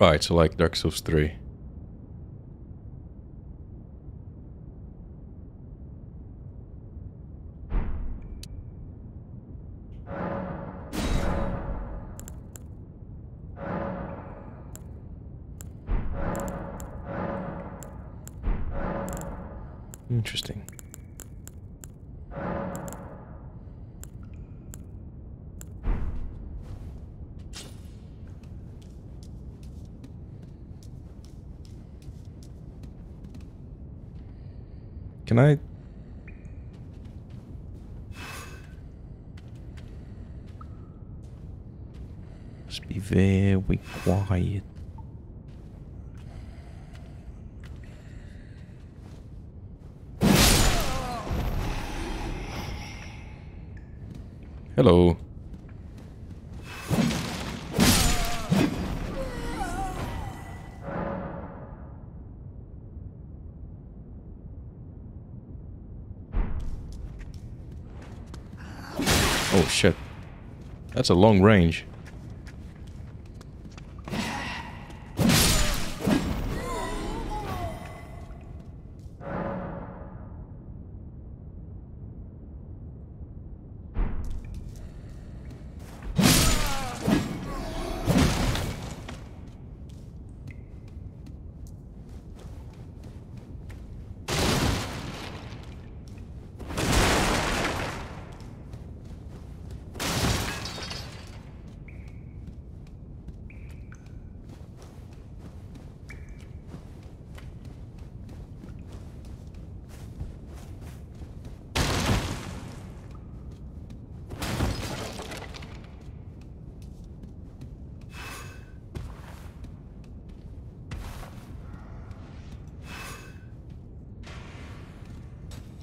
Alright, so like Dark Souls three. Interesting. Can I? Just be very quiet. Hello. Shit. That's a long range.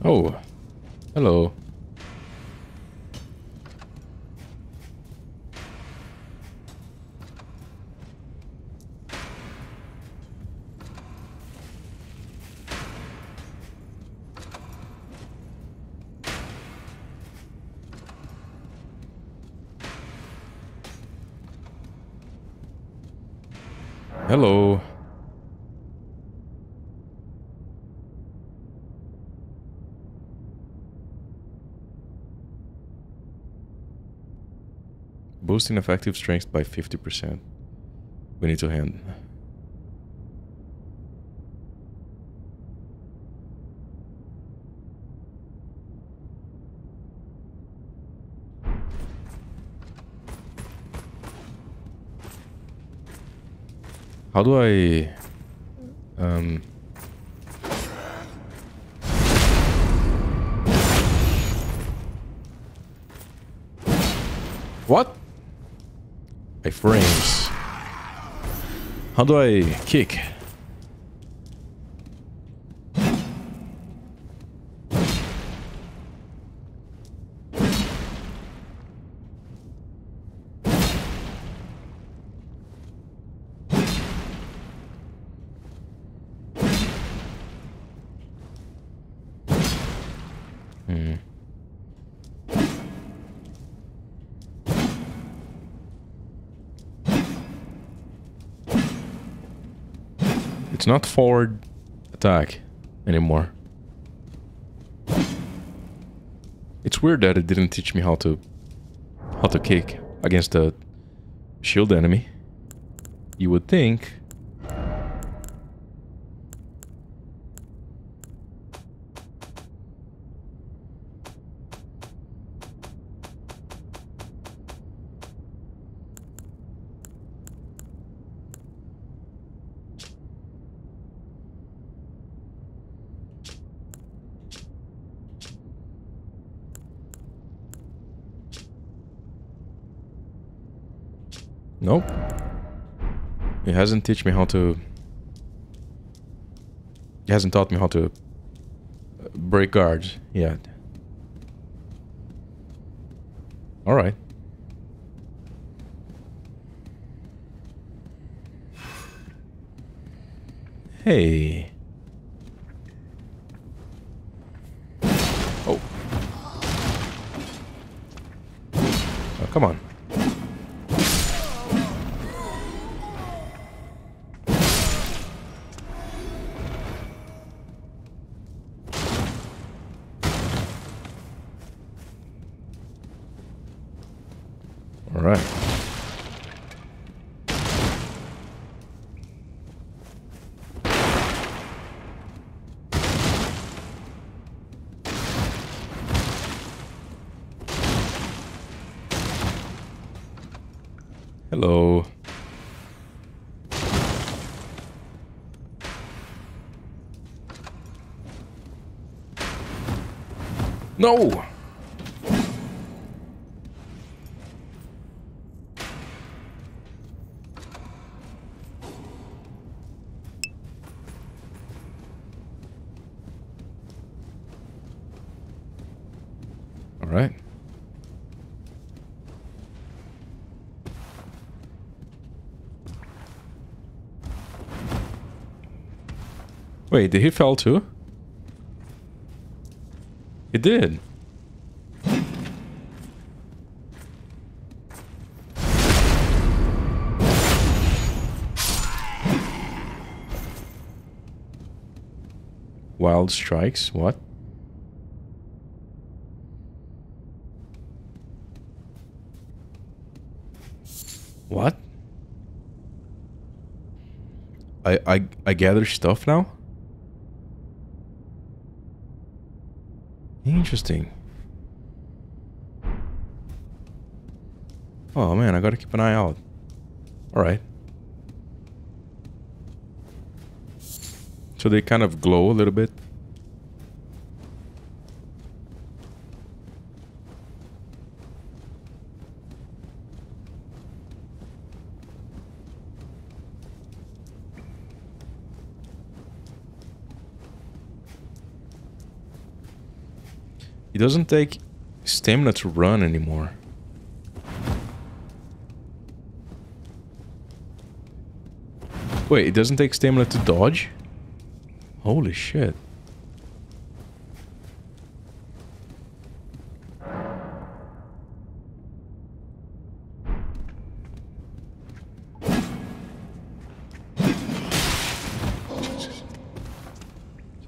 Oh, hello. Hello. Boosting effective strength by fifty percent. We need to hand. How do I... Um... What? Frames. How do I kick? Not forward attack anymore. It's weird that it didn't teach me how to how to kick against a shield enemy. You would think. Nope. It hasn't teach me how to... It hasn't taught me how to break guards yet. Alright. Hey. Oh. Oh, come on. Hello. No. All right. Wait, did he fall too? He did. Wild strikes, what? What? I I I gather stuff now? Interesting. Oh man, I gotta keep an eye out. Alright. So they kind of glow a little bit. It doesn't take stamina to run anymore. Wait, it doesn't take stamina to dodge? Holy shit. So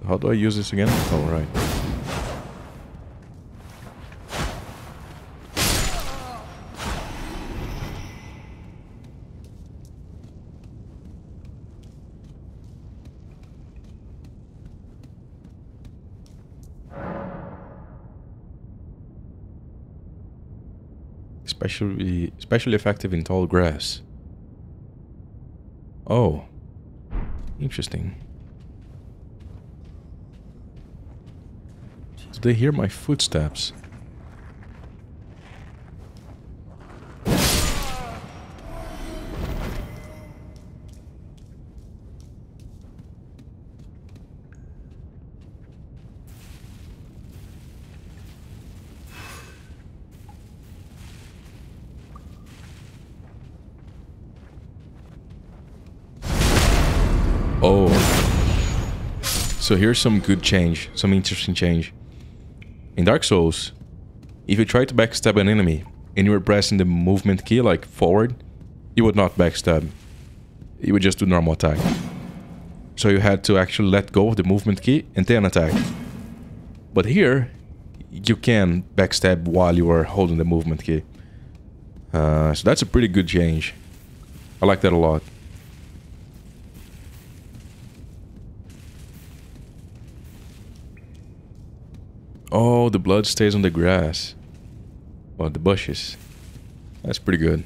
how do I use this again? Oh, right. Especially, especially effective in tall grass. Oh, interesting. Do they hear my footsteps? So here's some good change, some interesting change. In Dark Souls, if you tried to backstab an enemy and you were pressing the movement key, like forward, you would not backstab. You would just do normal attack. So you had to actually let go of the movement key and then attack. But here, you can backstab while you are holding the movement key. Uh, so that's a pretty good change. I like that a lot. Oh, the blood stays on the grass. Well, the bushes. That's pretty good.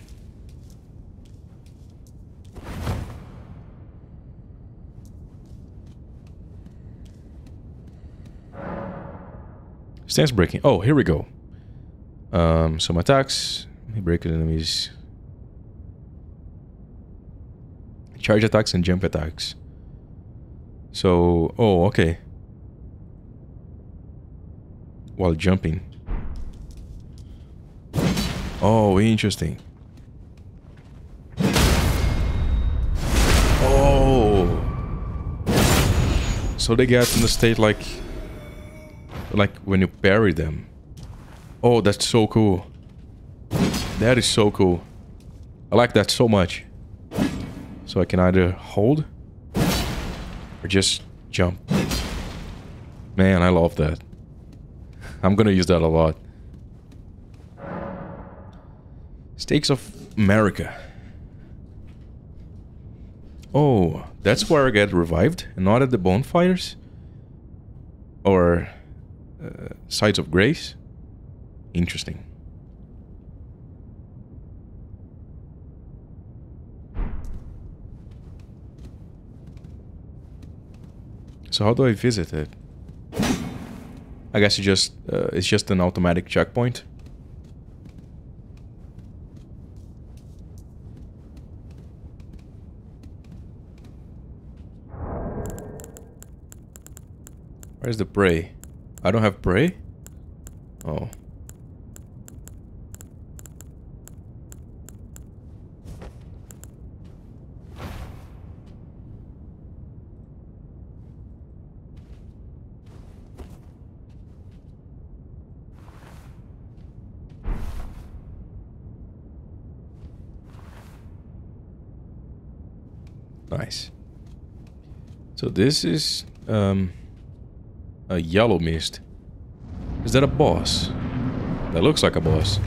Stance breaking. Oh, here we go. Um, some attacks. Break enemies. Charge attacks and jump attacks. So, oh, okay. While jumping. Oh, interesting. Oh. So they get in the state like... like when you parry them. Oh, that's so cool. That is so cool. I like that so much. So I can either hold or just jump. Man, I love that. I'm gonna use that a lot. Stakes of Marika. Oh, that's where I get revived, and not at the bonfires or uh, Sites of Grace. Interesting. So how do I visit it? I guess you just uh, it's just an automatic checkpoint. Where's the prey? I don't have prey? Oh. Nice. So this is um, a yellow mist. Is that a boss? That looks like a boss.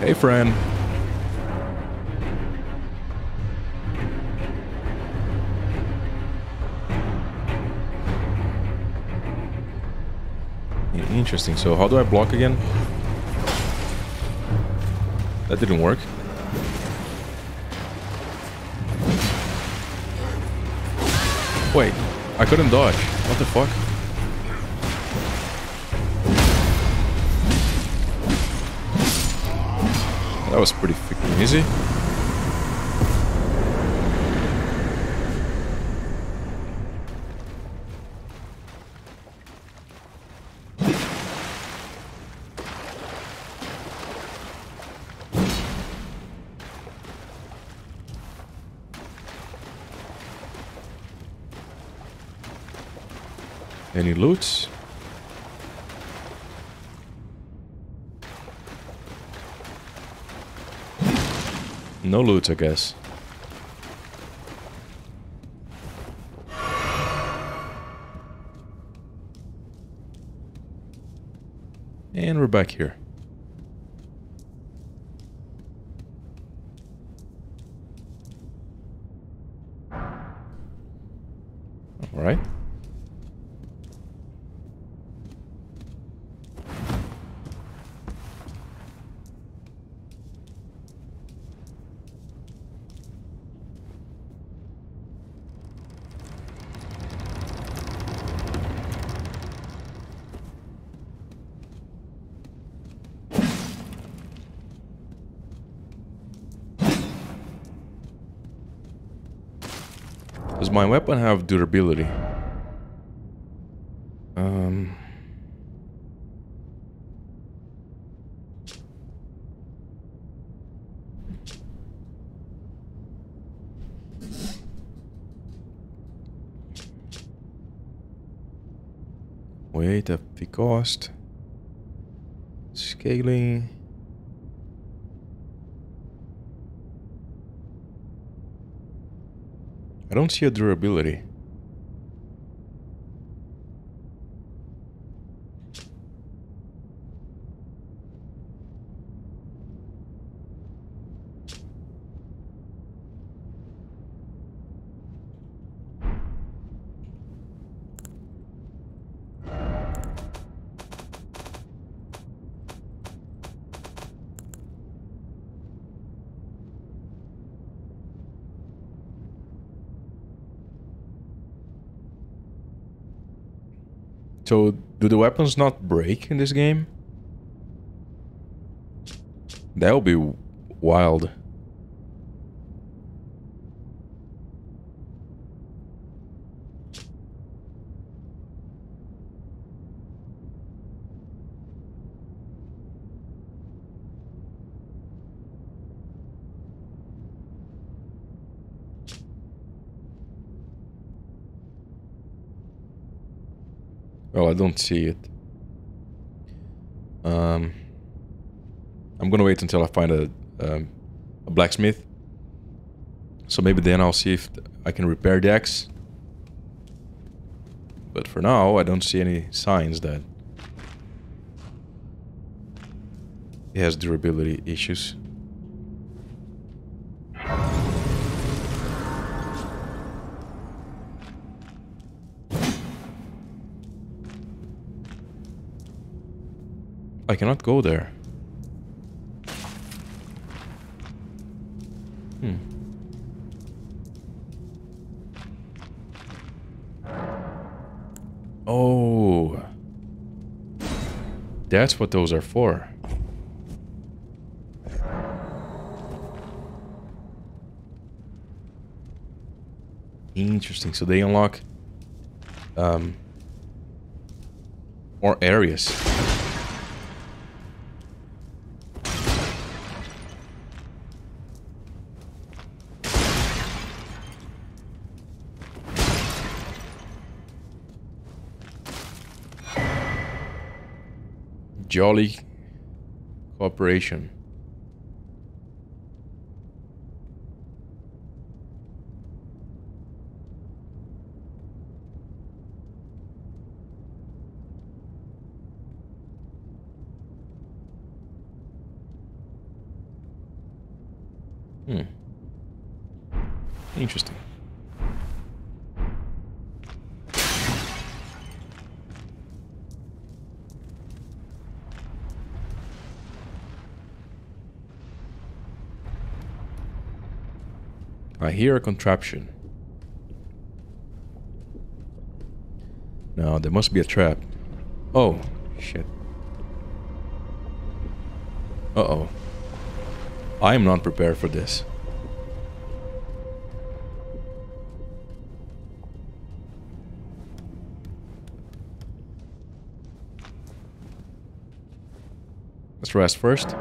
Hey, friend. Interesting. So how do I block again? That didn't work. Wait, I couldn't dodge. What the fuck? That was pretty freaking easy. Any loot? No loot, I guess. And we're back here. My weapon have durability. Um, Weight of the cost. Scaling. I don't see a durability. So, do the weapons not break in this game? That would be wild. Well, I don't see it. Um, I'm gonna wait until I find a, um, a blacksmith. So maybe then I'll see if I can repair the axe. But for now, I don't see any signs that it has durability issues. I cannot go there. Hmm. Oh. That's what those are for. Interesting. So they unlock um, more areas. Jolly cooperation. Hmm. Interesting. I hear a contraption. No, there must be a trap. Oh, shit. Uh-oh. I am not prepared for this. Let's rest first.